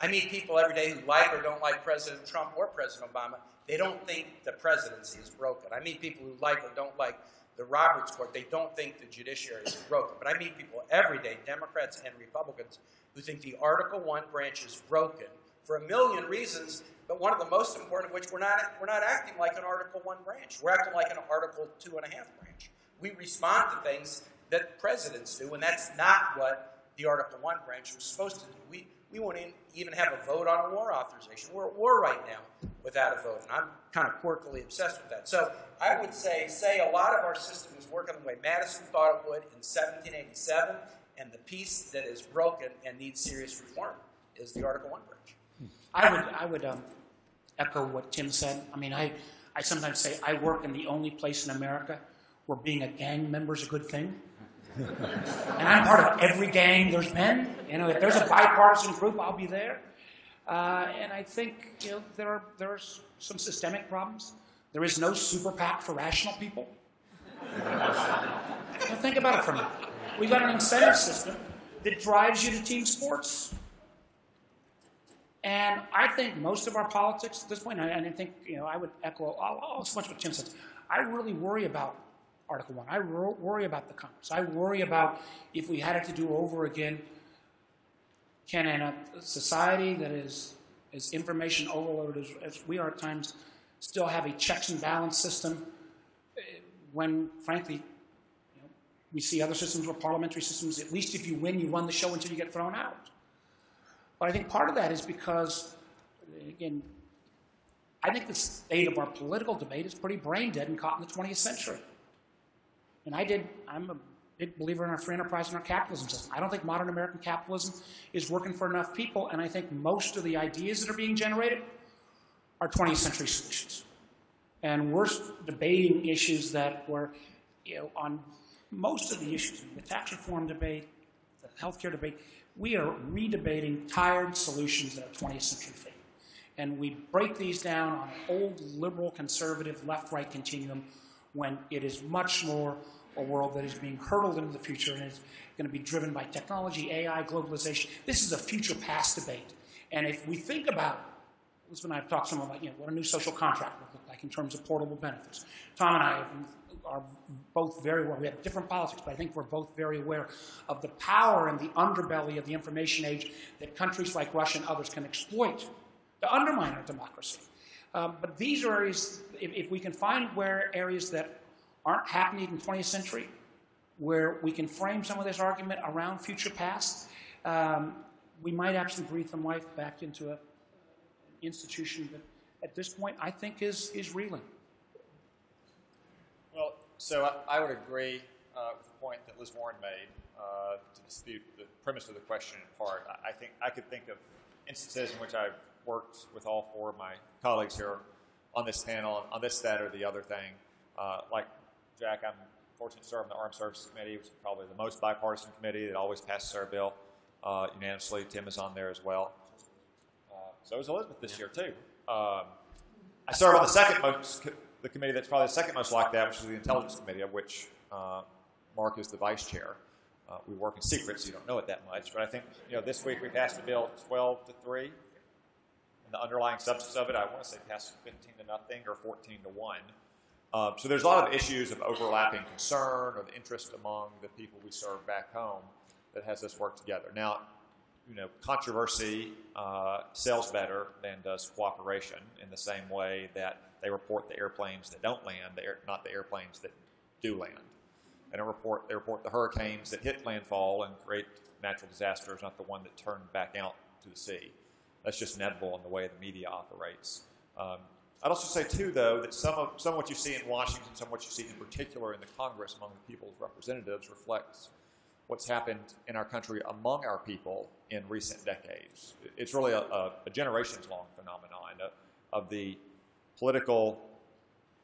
I meet people every day who like or don't like President Trump or President Obama. They don't think the presidency is broken. I meet people who like or don't like the Roberts Court. They don't think the judiciary is broken. But I meet people every day, Democrats and Republicans, who think the Article 1 branch is broken for a million reasons, but one of the most important of which we're not acting like an Article 1 branch. We're acting like an Article 2.5 branch. We respond to things that presidents do, and that's not what the Article 1 branch was supposed to do. We won't even have a vote on a war authorization. We're at war right now without a vote, and I'm kind of quirkily obsessed with that. So I would say a lot of our system is working the way Madison thought it would in 1787, and the piece that is broken and needs serious reform is the Article 1 branch. I would echo what Tim said. I mean, I sometimes say I work in the only place in America where being a gang member is a good thing. And I'm part of every gang there's been. You know, if there's a bipartisan group, I'll be there. And I think there are some systemic problems. There is no super PAC for rational people. Now think about it for a minute. We've got an incentive system that drives you to team sports. And I think most of our politics at this point, and I think I would echo so much what Tim said. I really worry about Article 1. I worry about the Congress. I worry about if we had it to do over again, can a society that is as information overloaded as we are at times still have a checks and balance system when, frankly, we see other systems where parliamentary systems, at least if you win, you won the show until you get thrown out. But I think part of that is because, again, I think the state of our political debate is pretty brain dead and caught in the 20th century. And I'm a big believer in our free enterprise and our capitalism system. I don't think modern American capitalism is working for enough people, and I think most of the ideas that are being generated are 20th century solutions. And we're debating issues that were, on most of the issues, the tax reform debate, the healthcare debate, we are redebating tired solutions that are 20th century fake. And we break these down on an old liberal, conservative, left-right continuum when it is much more a world that is being hurtled into the future and is going to be driven by technology, AI, globalization. This is a future past debate. And if we think about, Elizabeth and I have talked some about what a new social contract would look like in terms of portable benefits. Tom and I are both very aware. We have different politics, but I think we're both very aware of the power and the underbelly of the information age that countries like Russia and others can exploit to undermine our democracy. But these are areas, if we can find areas that aren't happening in the 20th century, where we can frame some of this argument around future past, we might actually breathe some life back into an institution that, at this point, I think is reeling. Well, so I would agree with the point that Liz Warren made to dispute the premise of the question in part. I think I could think of instances in which I've worked with all four of my colleagues here on this panel, on this, that, or the other thing. Like Jack, I'm fortunate to serve on the Armed Services Committee, which is probably the most bipartisan committee that always passes our bill unanimously. Tim is on there as well. So is Elizabeth this year, too. I serve on the second most, the committee that's probably the second most like that, which is the Intelligence Committee, of which Mark is the vice chair. We work in secret, so you don't know it that much. But I think this week we passed a bill 12-3. The underlying substance of it, I want to say passed 15-0 or 14-1. So there's a lot of issues of overlapping concern or the interest among the people we serve back home that has us work together. Now, controversy sells better than does cooperation in the same way that they report the airplanes that don't land, not the airplanes that do land. And they report the hurricanes that hit landfall and create natural disasters, not the one that turned back out to the sea. That's just inevitable in the way the media operates. I'd also say, too, though, that some of what you see in Washington, some of what you see in particular in the Congress among the people's representatives reflects what's happened in our country among our people in recent decades. It's really a generations-long phenomenon of the political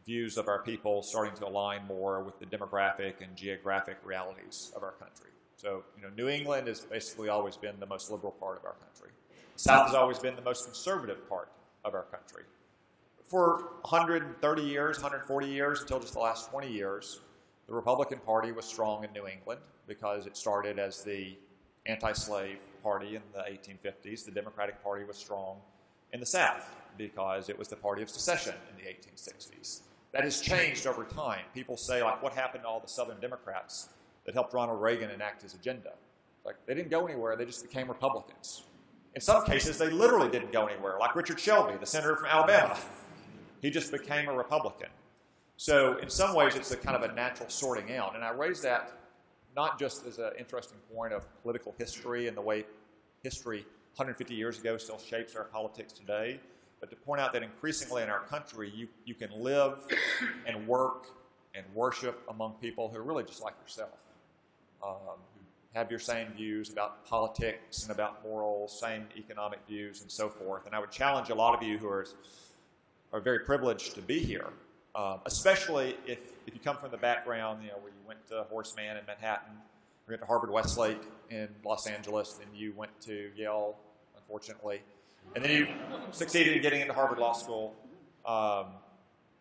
views of our people starting to align more with the demographic and geographic realities of our country. So, New England has basically always been the most liberal part of our country. South has always been the most conservative part of our country. For 130 years, 140 years, until just the last 20 years, the Republican Party was strong in New England because it started as the anti-slave party in the 1850s. The Democratic Party was strong in the South because it was the party of secession in the 1860s. That has changed over time. People say, like, what happened to all the Southern Democrats that helped Ronald Reagan enact his agenda? Like, they didn't go anywhere. They just became Republicans. In some cases, they literally didn't go anywhere, like Richard Shelby, the senator from Alabama. He just became a Republican. So in some ways, it's a kind of a natural sorting out. And I raise that not just as an interesting point of political history and the way history 150 years ago still shapes our politics today, but to point out that increasingly in our country, you can live and work and worship among people who are really just like yourself. Have your same views about politics and about morals, same economic views and so forth. And I would challenge a lot of you who are very privileged to be here, especially if you come from the background where you went to Horseman in Manhattan, or you went to Harvard-Westlake in Los Angeles, and you went to Yale, unfortunately, and then you succeeded in getting into Harvard Law School.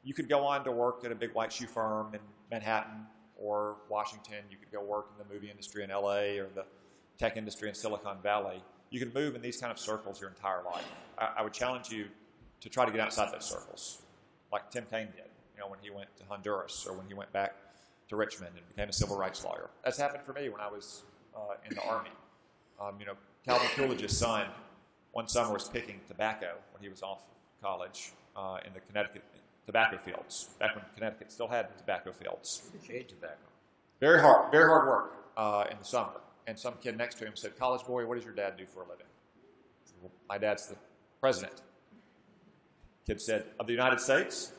You could go on to work at a big white shoe firm in Manhattan or Washington. You could go work in the movie industry in LA or the tech industry in Silicon Valley. You can move in these kind of circles your entire life. I would challenge you to try to get outside those circles, like Tim Kaine did, when he went to Honduras or when he went back to Richmond and became a civil rights lawyer. That's happened for me when I was in the Army. Calvin Coolidge's son one summer was picking tobacco when he was off college in the Connecticut tobacco fields, back when Connecticut still had tobacco fields. Shade tobacco. Very hard work in the summer. And some kid next to him said, "College boy, what does your dad do for a living?" I said, "Well, my dad's the president." Kid said, "Of the United States?"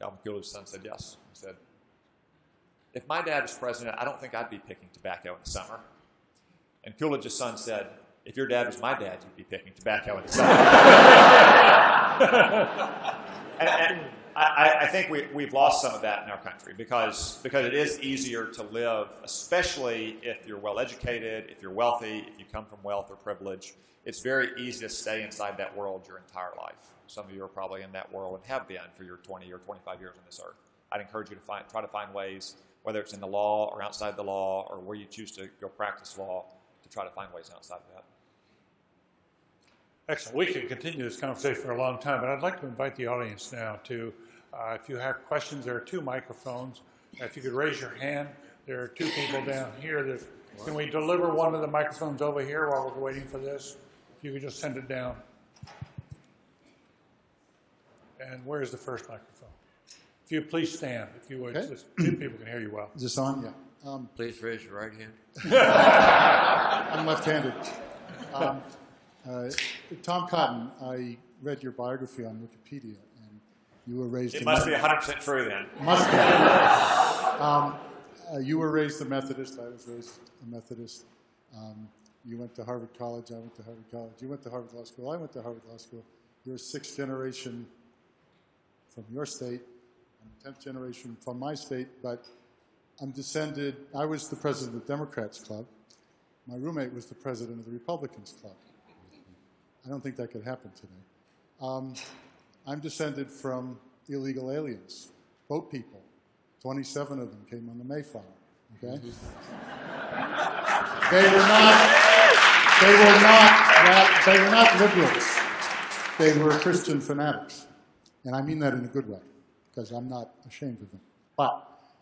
Calvin Coolidge's son said, "Yes." He said, "If my dad was president, I don't think I'd be picking tobacco in the summer." And Coolidge's son said, "If your dad was my dad, you'd be picking tobacco in the summer." and I think we've lost some of that in our country because it is easier to live, especially if you're well-educated, if you're wealthy, if you come from wealth or privilege. It's very easy to stay inside that world your entire life. Some of you are probably in that world and have been for your 20 or 25 years on this earth. I'd encourage you to try to find ways, whether it's in the law or outside the law or where you choose to go practice law, to try to find ways outside of that. Excellent. We could continue this conversation for a long time, but I'd like to invite the audience now to, if you have questions, there are two microphones. If you could raise your hand, there are two people down here. Can we deliver one of the microphones over here while we're waiting for this? If you could just send it down. And where's the first microphone? If you please stand, if you would, okay. Two people can hear you well. Is this on? Yeah. Please raise your right hand. I'm left-handed. Tom Cotton, I read your biography on Wikipedia, and you were raised. It must be 100% true then. Must be. You were raised a Methodist. I was raised a Methodist. You went to Harvard College. I went to Harvard College. You went to Harvard Law School. I went to Harvard Law School. You're sixth generation from your state. I'm 10th generation from my state, but I'm descended. I was the president of the Democrats Club. My roommate was the president of the Republicans Club. I don't think that could happen today. I'm descended from illegal aliens, boat people. 27 of them came on the Mayflower. Okay? They were not liberals. They were Christian fanatics. And I mean that in a good way, because I'm not ashamed of them. But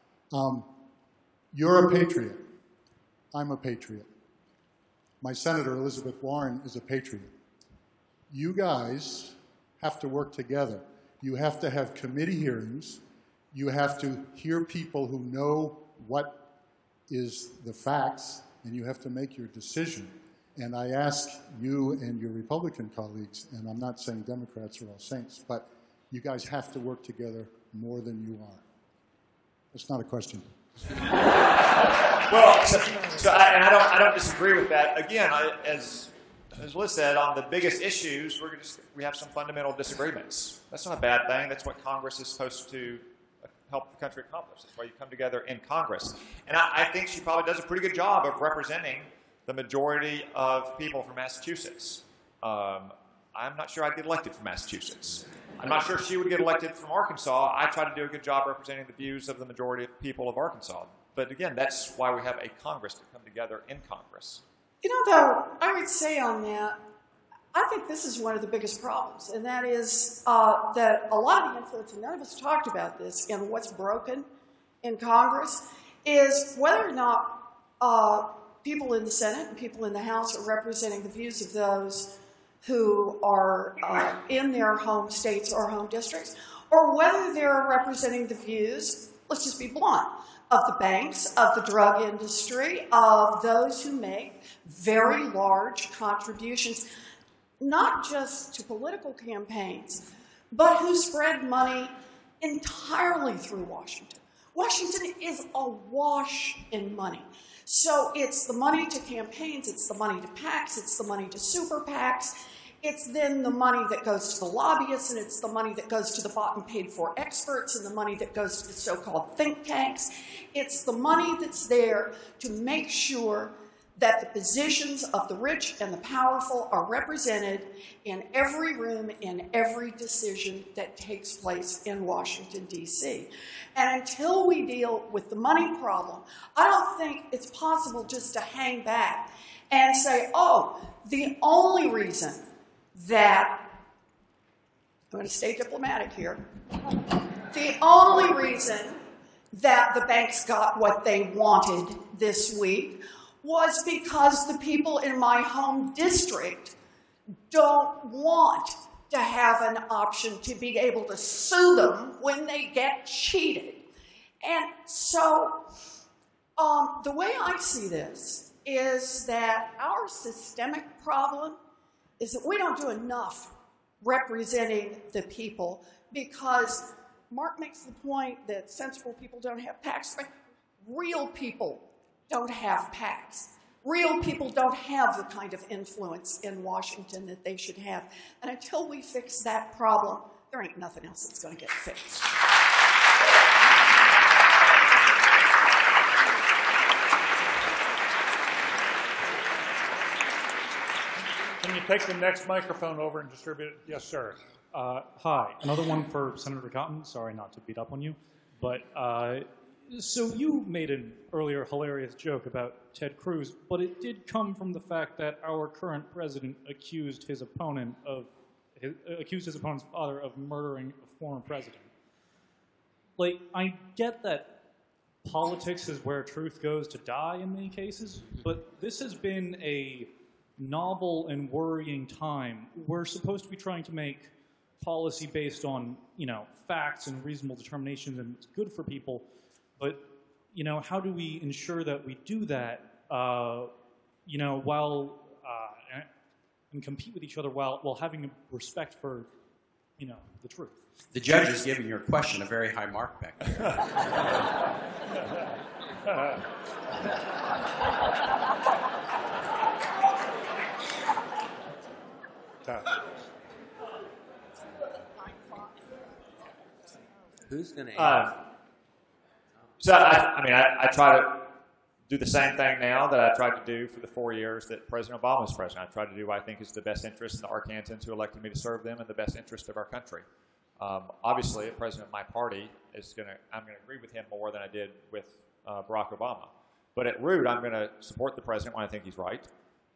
you're a patriot. I'm a patriot. My Senator Elizabeth Warren is a patriot. You guys have to work together. You have to have committee hearings. You have to hear people who know what is the facts, and you have to make your decision. And I ask you and your Republican colleagues, and I'm not saying Democrats are all saints, but you guys have to work together more than you are. That's not a question. Well, I don't disagree with that. Again, as Liz said, on the biggest issues, we have some fundamental disagreements. That's not a bad thing. That's what Congress is supposed to help the country accomplish. That's why you come together in Congress. And I think she probably does a pretty good job of representing the majority of people from Massachusetts. I'm not sure I'd get elected from Massachusetts. I'm not sure she would get elected from Arkansas. I try to do a good job representing the views of the majority of people of Arkansas. But again, that's why we have a Congress, to come together in Congress. You know, though, I would say on that, I think this is one of the biggest problems, and that is that a lot of the influence, and none of us talked about this, and what's broken in Congress is whether or not people in the Senate and people in the House are representing the views of those who are in their home states or home districts, or whether they're representing the views, let's just be blunt, of the banks, of the drug industry, of those who make very large contributions, not just to political campaigns, but who spread money entirely through Washington. Washington is awash in money. So it's the money to campaigns, it's the money to PACs, it's the money to super PACs, it's then the money that goes to the lobbyists, and it's the money that goes to the bought and paid for experts, and the money that goes to the so-called think tanks. It's the money that's there to make sure that the positions of the rich and the powerful are represented in every room, in every decision that takes place in Washington, D.C. And until we deal with the money problem, I don't think it's possible just to hang back and say, oh, the only reason that, I'm going to stay diplomatic here, the only reason that the banks got what they wanted this week was because the people in my home district don't want to have an option to be able to sue them when they get cheated. And so the way I see this is that our systemic problem is that we don't do enough representing the people, because Mark makes the point that sensible people don't have PACs. Real people don't have PACs. Real people don't have the kind of influence in Washington that they should have. And until we fix that problem, there ain't nothing else that's going to get fixed. Can you take the next microphone over and distribute it? Yes, sir. Hi. Another one for Senator Cotton. Sorry not to beat up on you. But so you made an earlier hilarious joke about Ted Cruz, but it did come from the fact that our current president accused his opponent of accused his opponent's father of murdering a former president. Like, I get that politics is where truth goes to die in many cases, but this has been a novel and worrying time. We're supposed to be trying to make policy based on, you know, facts and reasonable determinations and what's good for people. But, you know, how do we ensure that we do that, you know, while and compete with each other while having respect for, you know, the truth? The judge is giving your question a very high mark back there. Who's going to ask? So, I mean, I try to do the same thing now that I tried to do for the 4 years that President Obama was president. I try to do what I think is the best interest in the Arkansans who elected me to serve them and the best interest of our country. Obviously, a president of my party is going to, I'm going to agree with him more than I did with Barack Obama. But at root, I'm going to support the president when I think he's right.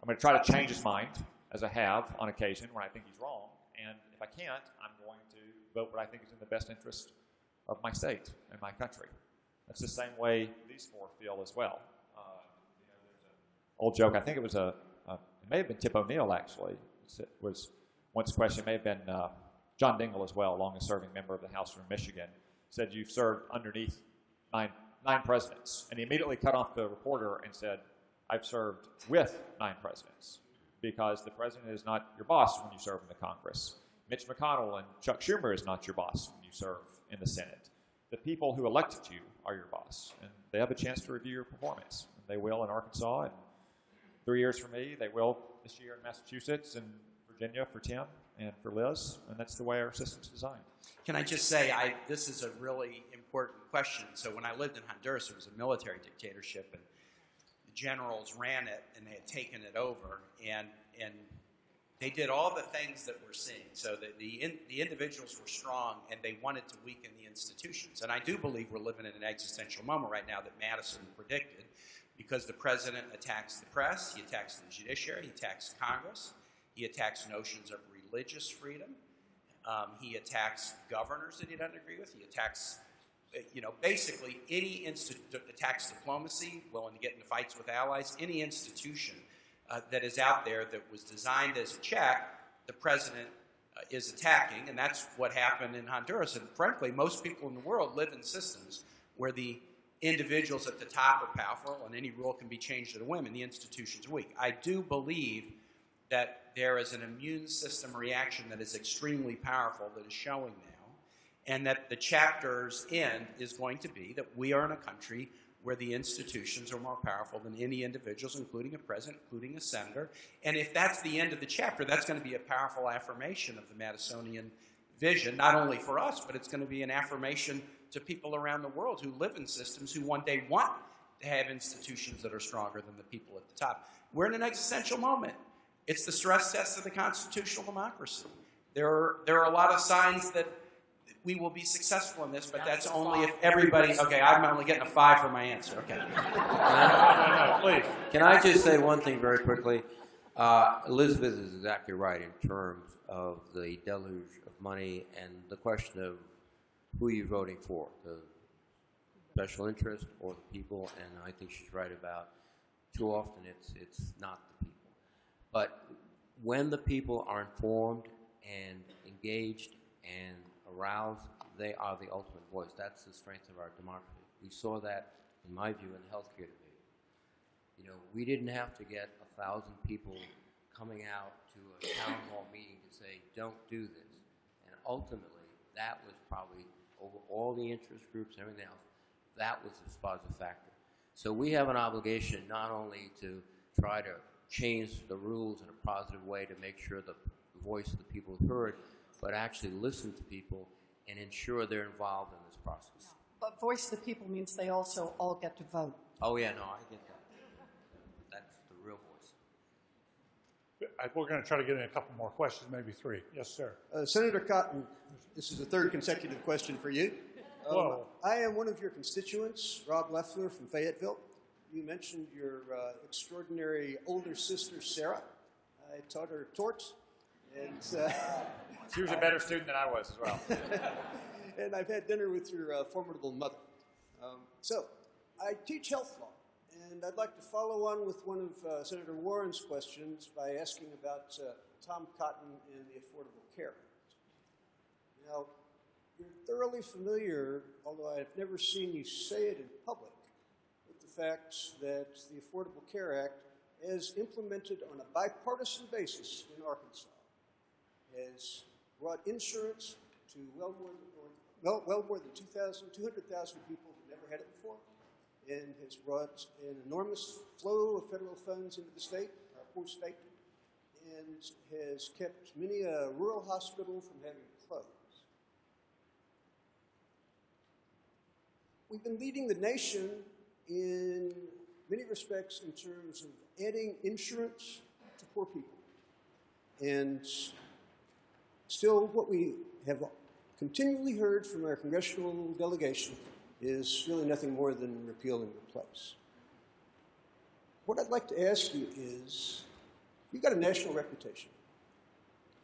I'm going to try to change his mind, as I have on occasion, when I think he's wrong. And if I can't, I'm going to vote what I think is in the best interest of my state and my country. That's the same way these four feel as well. You know, there's an old joke. I think it was it may have been Tip O'Neill, actually. It was once questioned. It may have been John Dingell as well, longest-serving member of the House from Michigan. Said, "You've served underneath nine presidents," and he immediately cut off the reporter and said, "I've served with 9 presidents," because the president is not your boss when you serve in the Congress. Mitch McConnell and Chuck Schumer is not your boss when you serve in the Senate. The people who elected you are your boss, and they have a chance to review your performance. And they will in Arkansas in 3 years for me. They will this year in Massachusetts and Virginia for Tim and for Liz, and that's the way our system's designed. Can I just say, this is a really important question. So when I lived in Honduras, it was a military dictatorship, and the generals ran it, and they had taken it over, and they did all the things that we're seeing. So the individuals were strong, and they wanted to weaken the institutions. And I do believe we're living in an existential moment right now that Madison predicted, because the president attacks the press, he attacks the judiciary, he attacks Congress, he attacks notions of religious freedom, he attacks governors that he doesn't agree with, he attacks, you know, basically any institution, attacks diplomacy, willing to get into fights with allies, any institution that is out there that was designed as a check, the president is attacking, and that's what happened in Honduras. And frankly, most people in the world live in systems where the individuals at the top are powerful, and any rule can be changed at a whim, and the institution's weak. I do believe that there is an immune system reaction that is extremely powerful that is showing now, and that the chapter's end is going to be that we are in a country where the institutions are more powerful than any individuals, including a president, including a senator. And if that's the end of the chapter, that's going to be a powerful affirmation of the Madisonian vision, not only for us, but it's going to be an affirmation to people around the world who live in systems who one day want to have institutions that are stronger than the people at the top. We're in an existential moment. It's the stress test of the constitutional democracy. There are a lot of signs that we will be successful in this, but that's only if everybody... Okay, I'm only getting a 5 for my answer. Okay. No, please. Can I just say one thing very quickly? Elizabeth is exactly right in terms of the deluge of money and the question of who you're voting for, the special interest or the people, and I think she's right about too often it's not the people. But when the people are informed and engaged and aroused, they are the ultimate voice. That's the strength of our democracy. We saw that, in my view, in the healthcare debate. You know, we didn't have to get 1,000 people coming out to a town hall meeting to say, don't do this. And ultimately, that was probably, over all the interest groups and everything else, that was the dispositive factor. So we have an obligation not only to try to change the rules in a positive way to make sure the voice of the people is heard, but actually listen to people and ensure they're involved in this process. But voice of the people means they also all get to vote. Oh, yeah, no, I get that. That's the real voice. We're going to try to get in a couple more questions, maybe three. Yes, sir. Senator Cotton, this is the third consecutive question for you. I am one of your constituents, Rob Leffler from Fayetteville. You mentioned your extraordinary older sister, Sarah. I taught her torts. And, she was a better student than I was as well. And I've had dinner with your formidable mother. So I teach health law, and I'd like to follow on with one of Senator Warren's questions by asking about Tom Cotton and the Affordable Care Act. Now, you're thoroughly familiar, although I've never seen you say it in public, with the fact that the Affordable Care Act, as implemented on a bipartisan basis in Arkansas, has brought insurance to well more than 200,000 people who never had it before, and has brought an enormous flow of federal funds into the state, our poor state, and has kept many a rural hospital from having to close. We've been leading the nation in many respects in terms of adding insurance to poor people. And still, what we have continually heard from our congressional delegation is really nothing more than repeal and replace. What I'd like to ask you is, you've got a national reputation.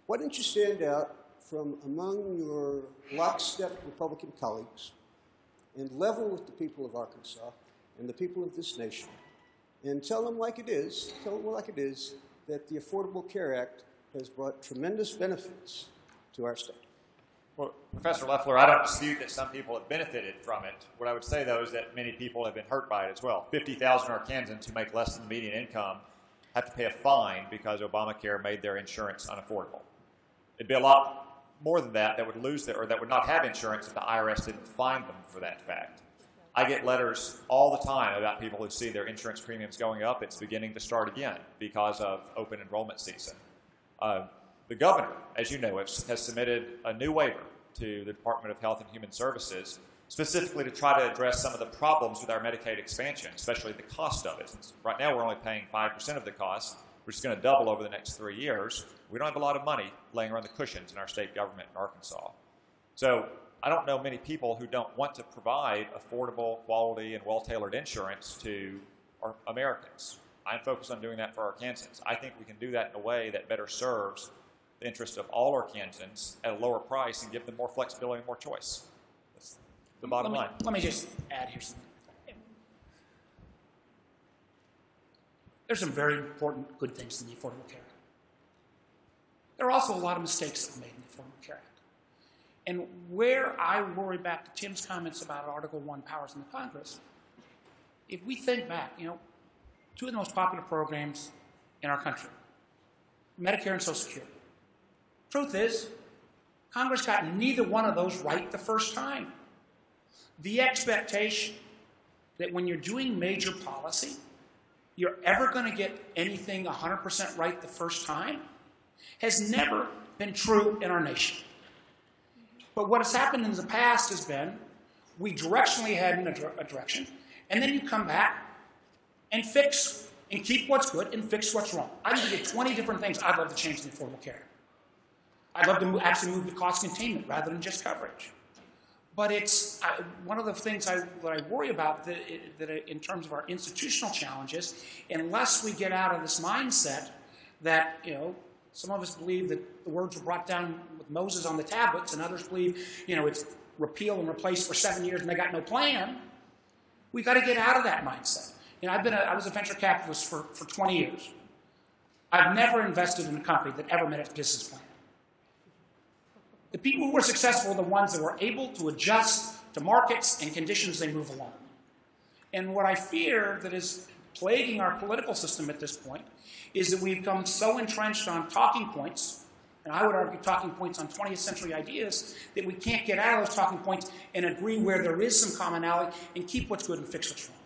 Why don't you stand out from among your lockstep Republican colleagues and level with the people of Arkansas and the people of this nation and tell them like it is, that the Affordable Care Act has brought tremendous benefits to our state. Well, Professor Leffler, I don't dispute that some people have benefited from it. What I would say, though, is that many people have been hurt by it as well. 50,000 Arkansans who make less than the median income have to pay a fine because Obamacare made their insurance unaffordable. It'd be a lot more than that that would lose their, or that would not have insurance if the IRS didn't fine them for that fact. I get letters all the time about people who see their insurance premiums going up. It's beginning to start again because of open enrollment season. The governor, as you know, has submitted a new waiver to the Department of Health and Human Services specifically to try to address some of the problems with our Medicaid expansion, especially the cost of it. Right now we're only paying 5% of the cost, which is going to double over the next 3 years. We don't have a lot of money laying around the cushions in our state government in Arkansas. So I don't know many people who don't want to provide affordable, quality, and well-tailored insurance to our Americans. I'm focused on doing that for Arkansans. I think we can do that in a way that better serves the interests of all Arkansans at a lower price and give them more flexibility and more choice. That's the bottom line. Let me just add here. There's some very important good things in the Affordable Care Act. There are also a lot of mistakes that were made in the Affordable Care Act. And where I worry back to Tim's comments about Article I powers in the Congress, if we think back, you know, two of the most popular programs in our country, Medicare and Social Security. Truth is, Congress got neither one of those right the first time. The expectation that when you're doing major policy, you're ever going to get anything 100% right the first time has never been true in our nation. But what has happened in the past has been we directionally had a direction, and then you come back and fix, and keep what's good, and fix what's wrong. I can get 20 different things I'd love to change in the Affordable Care. I'd love to actually move to cost containment rather than just coverage. But it's one of the things that I worry about that in terms of our institutional challenges, unless we get out of this mindset that, you know, some of us believe that the words were brought down with Moses on the tablets, and others believe, you know, it's repeal and replace for 7 years and they got no plan. We've got to get out of that mindset. You know, I was a venture capitalist for 20 years. I've never invested in a company that ever met its business plan. The people who were successful are the ones that were able to adjust to markets and conditions they move along. And what I fear that is plaguing our political system at this point is that we've become so entrenched on talking points, and I would argue talking points on 20th century ideas, that we can't get out of those talking points and agree where there is some commonality and keep what's good and fix what's wrong.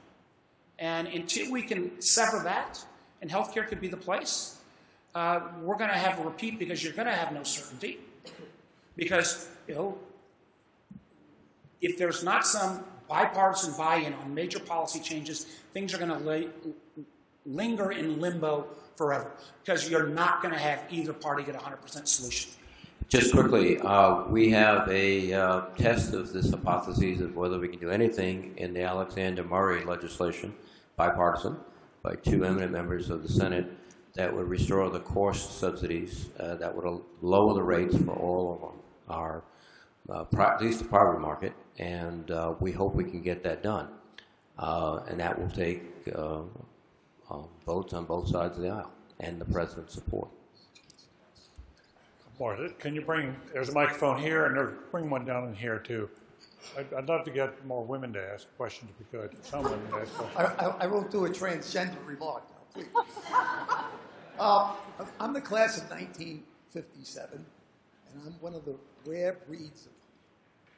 And until we can sever that, and healthcare could be the place, we're going to have a repeat because you're going to have no certainty. Because, you know, if there's not some bipartisan buy-in on major policy changes, things are going to linger in limbo forever, because you're not going to have either party get a 100% solution. Just quickly, we have a test of this hypothesis of whether we can do anything in the Alexander Murray legislation, bipartisan, by two eminent members of the Senate, that would restore the cost subsidies, that would lower the rates for all of our, at least the private market, and we hope we can get that done. And that will take votes on both sides of the aisle and the president's support. Martha, can you bring, there's a microphone here, and there's, bring one down in here, too. I'd love to get more women to ask questions, if we could. Some women to ask questions. I won't do a transgender remark, now, please. I'm the class of 1957, and I'm one of the rare breeds of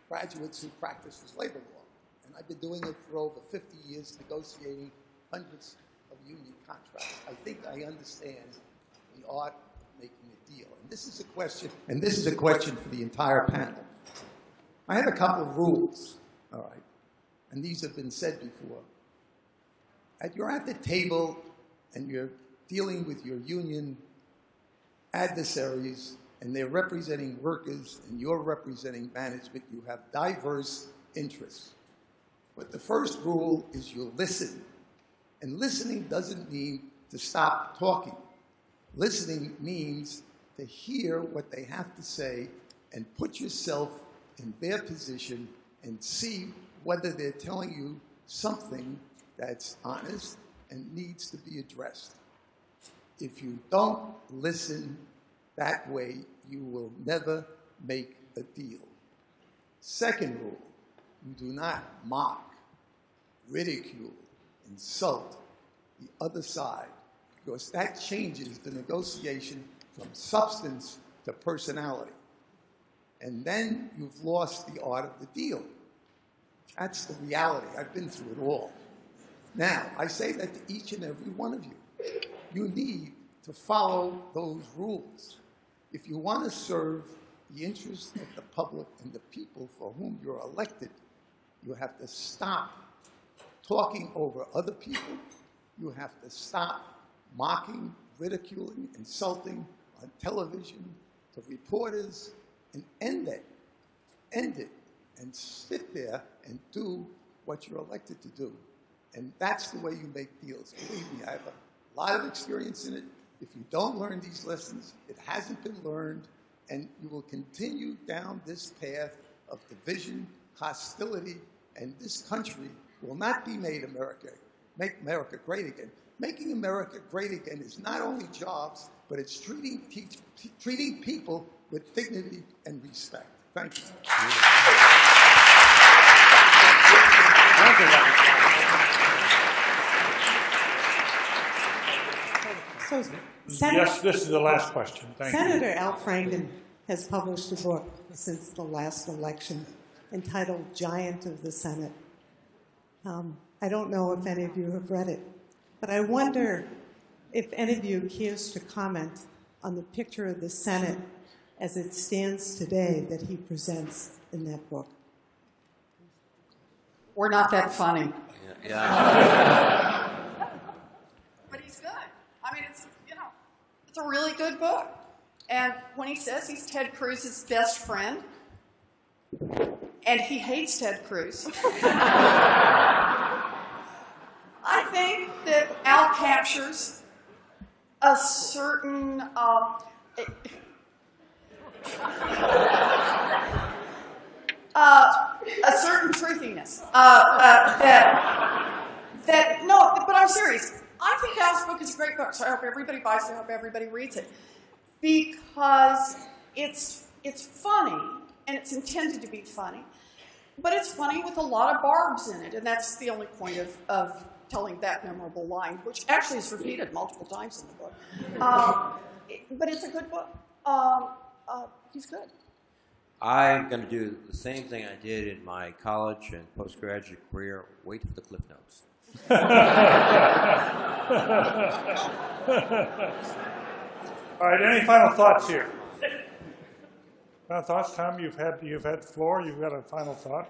graduates who practices labor law. And I've been doing it for over 50 years, negotiating hundreds of union contracts. I think I understand the art of making a deal. And this is a question, and this is a question for the entire panel. I have a couple of rules, all right, and these have been said before. You're at the table and you're dealing with your union adversaries, and they're representing workers and you're representing management. You have diverse interests. But the first rule is you listen. And listening doesn't mean to stop talking. Listening means to hear what they have to say and put yourself in their position and see whether they're telling you something that's honest and needs to be addressed. If you don't listen that way, you will never make a deal. Second rule, you do not mock, ridicule, insult the other side, because that changes the negotiation from substance to personality. And then you've lost the art of the deal. That's the reality. I've been through it all. Now, I say that to each and every one of you. You need to follow those rules. If you want to serve the interests of the public and the people for whom you're elected, you have to stop talking over other people. You have to stop mocking, ridiculing, insulting on television, to reporters, and end it, and sit there and do what you're elected to do. And that's the way you make deals. Believe me, I have a lot of experience in it. If you don't learn these lessons, it hasn't been learned, and you will continue down this path of division, hostility, and this country will not be made America. Make America great again. Making America great again is not only jobs, but it's treating people with dignity and respect. Thank you. So, yes, this is the last question. Thank you. Senator Al Franken has published a book since the last election entitled Giant of the Senate. I don't know if any of you have read it, but I wonder if any of you cares to comment on the picture of the Senate as it stands today that he presents in that book. We're not that funny. Yeah. But he's good. I mean, it's, you know, it's a really good book. And when he says he's Ted Cruz's best friend, and he hates Ted Cruz. I think that Al captures a certain, a certain truthiness. No, but I'm serious. I think Al's book is a great book, so I hope everybody buys it. I hope everybody reads it, because it's funny. and it's intended to be funny. But it's funny with a lot of barbs in it, and that's the only point of telling that memorable line, which actually is repeated multiple times in the book. But it's a good book. He's good. I'm going to do the same thing I did in my college and postgraduate career, wait for the Cliff Notes. All right, any final thoughts here? Final thoughts, Tom? You've had the floor. You've got a final thought.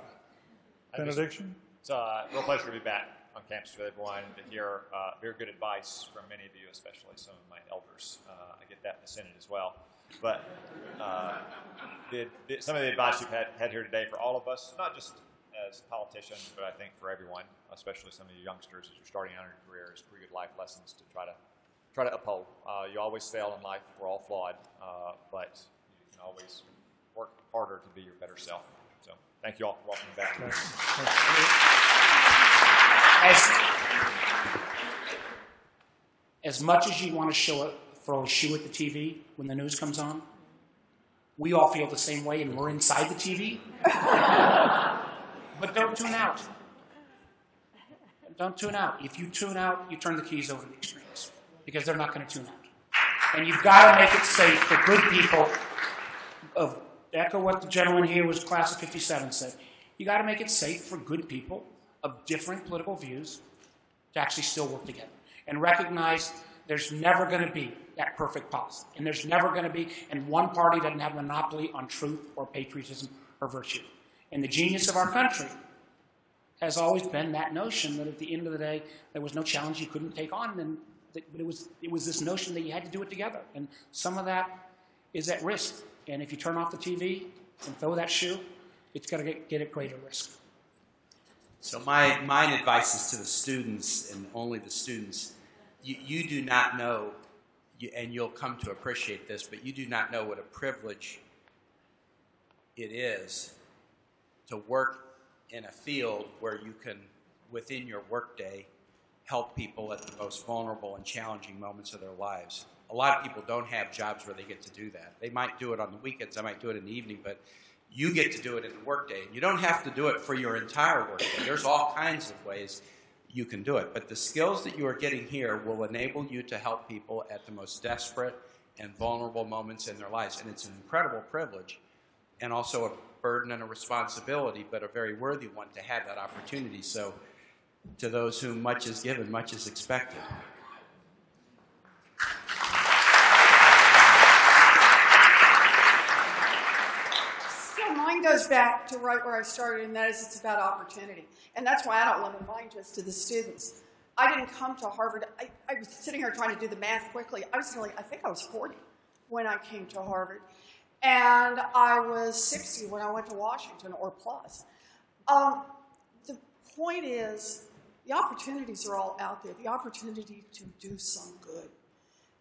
Benediction? It's a real pleasure to be back on campus with everyone to hear very good advice from many of you, especially some of my elders. I get that in the Senate as well. But some of the advice you've had here today for all of us, not just as politicians, but I think for everyone, especially some of you youngsters as you're starting out in your career, is pretty good life lessons to try to uphold. You always fail in life. We're all flawed, but you can always work harder to be your better self. So thank you all for welcoming back. As much as you want to throw a shoe at the TV when the news comes on, we all feel the same way, and we're inside the TV. But don't tune out. Don't tune out. If you tune out, you turn the keys over to the extremes, because they're not going to tune out. And you've got to make it safe for good people. Echo what the gentleman here was class of 57 said. You got to make it safe for good people of different political views to actually still work together. And recognize there's never going to be that perfect policy. And there's never going to be, and one party doesn't have a monopoly on truth or patriotism or virtue. And the genius of our country has always been that notion that at the end of the day, there was no challenge you couldn't take on, and but it was this notion that you had to do it together. And some of that is at risk. And if you turn off the TV and throw that shoe, it's going to get at greater risk. So my advice is to the students, and only the students, you do not know, and you'll come to appreciate this, but you do not know what a privilege it is to work in a field where you can, within your workday, help people at the most vulnerable and challenging moments of their lives. A lot of people don't have jobs where they get to do that. They might do it on the weekends, I might do it in the evening, but you get to do it in the workday. You don't have to do it for your entire workday. There's all kinds of ways you can do it. But the skills that you are getting here will enable you to help people at the most desperate and vulnerable moments in their lives. And it's an incredible privilege, and also a burden and a responsibility, but a very worthy one to have that opportunity. So to those whom much is given, much is expected. So mine goes back to right where I started, and that is it's about opportunity. And that's why I don't limit mine just to the students. I didn't come to Harvard. I was sitting here trying to do the math quickly. I think I was 40 when I came to Harvard. And I was 60 when I went to Washington, or plus. The point is, the opportunities are all out there. The opportunity to do some good.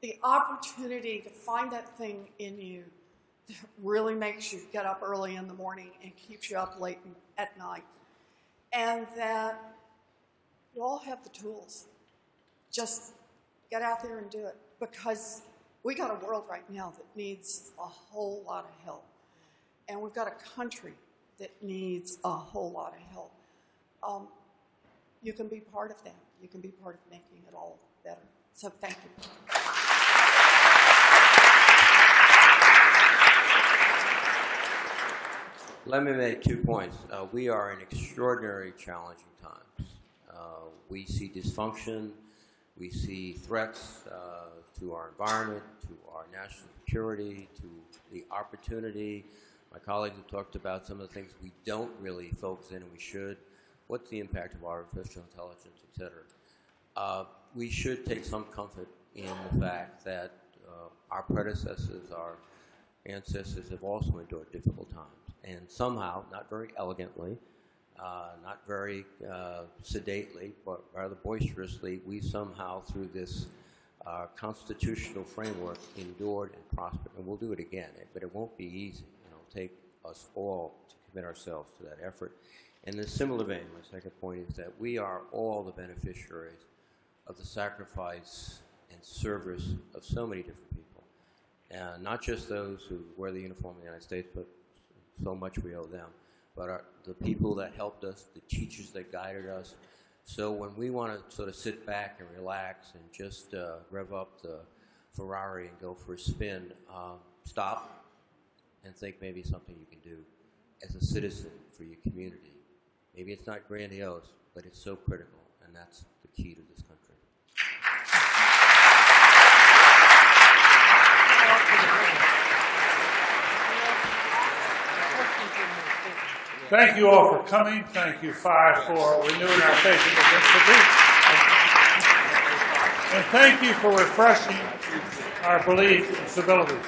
The opportunity to find that thing in you that really makes you get up early in the morning and keeps you up late at night. And that you all have the tools. Just get out there and do it, because we got a world right now that needs a whole lot of help. And we've got a country that needs a whole lot of help. You can be part of that. You can be part of making it all better. So thank you. Let me make 2 points. We are in extraordinary challenging times. We see dysfunction. We see threats to our environment, to our national security, to the opportunity. My colleagues have talked about some of the things we don't really focus in and we should. What's the impact of artificial intelligence, et cetera? We should take some comfort in the fact that our predecessors, our ancestors have also endured difficult times. And somehow, not very elegantly, not very sedately, but rather boisterously, we somehow, through this constitutional framework, endured and prospered. And we'll do it again, but it won't be easy. It'll take us all to commit ourselves to that effort. In a similar vein, my second point is that we are all the beneficiaries of the sacrifice and service of so many different people. Not just those who wear the uniform of the United States, but so much we owe them. But the people that helped us, the teachers that guided us. So when we want to sort of sit back and relax and just rev up the Ferrari and go for a spin, stop and think maybe something you can do as a citizen for your community. Maybe it's not grandiose, but it's so critical, and that's the key to this country. Thank you all for coming. Thank you, 5-4, renewing our faith in this institution. And thank you for refreshing our belief in civility.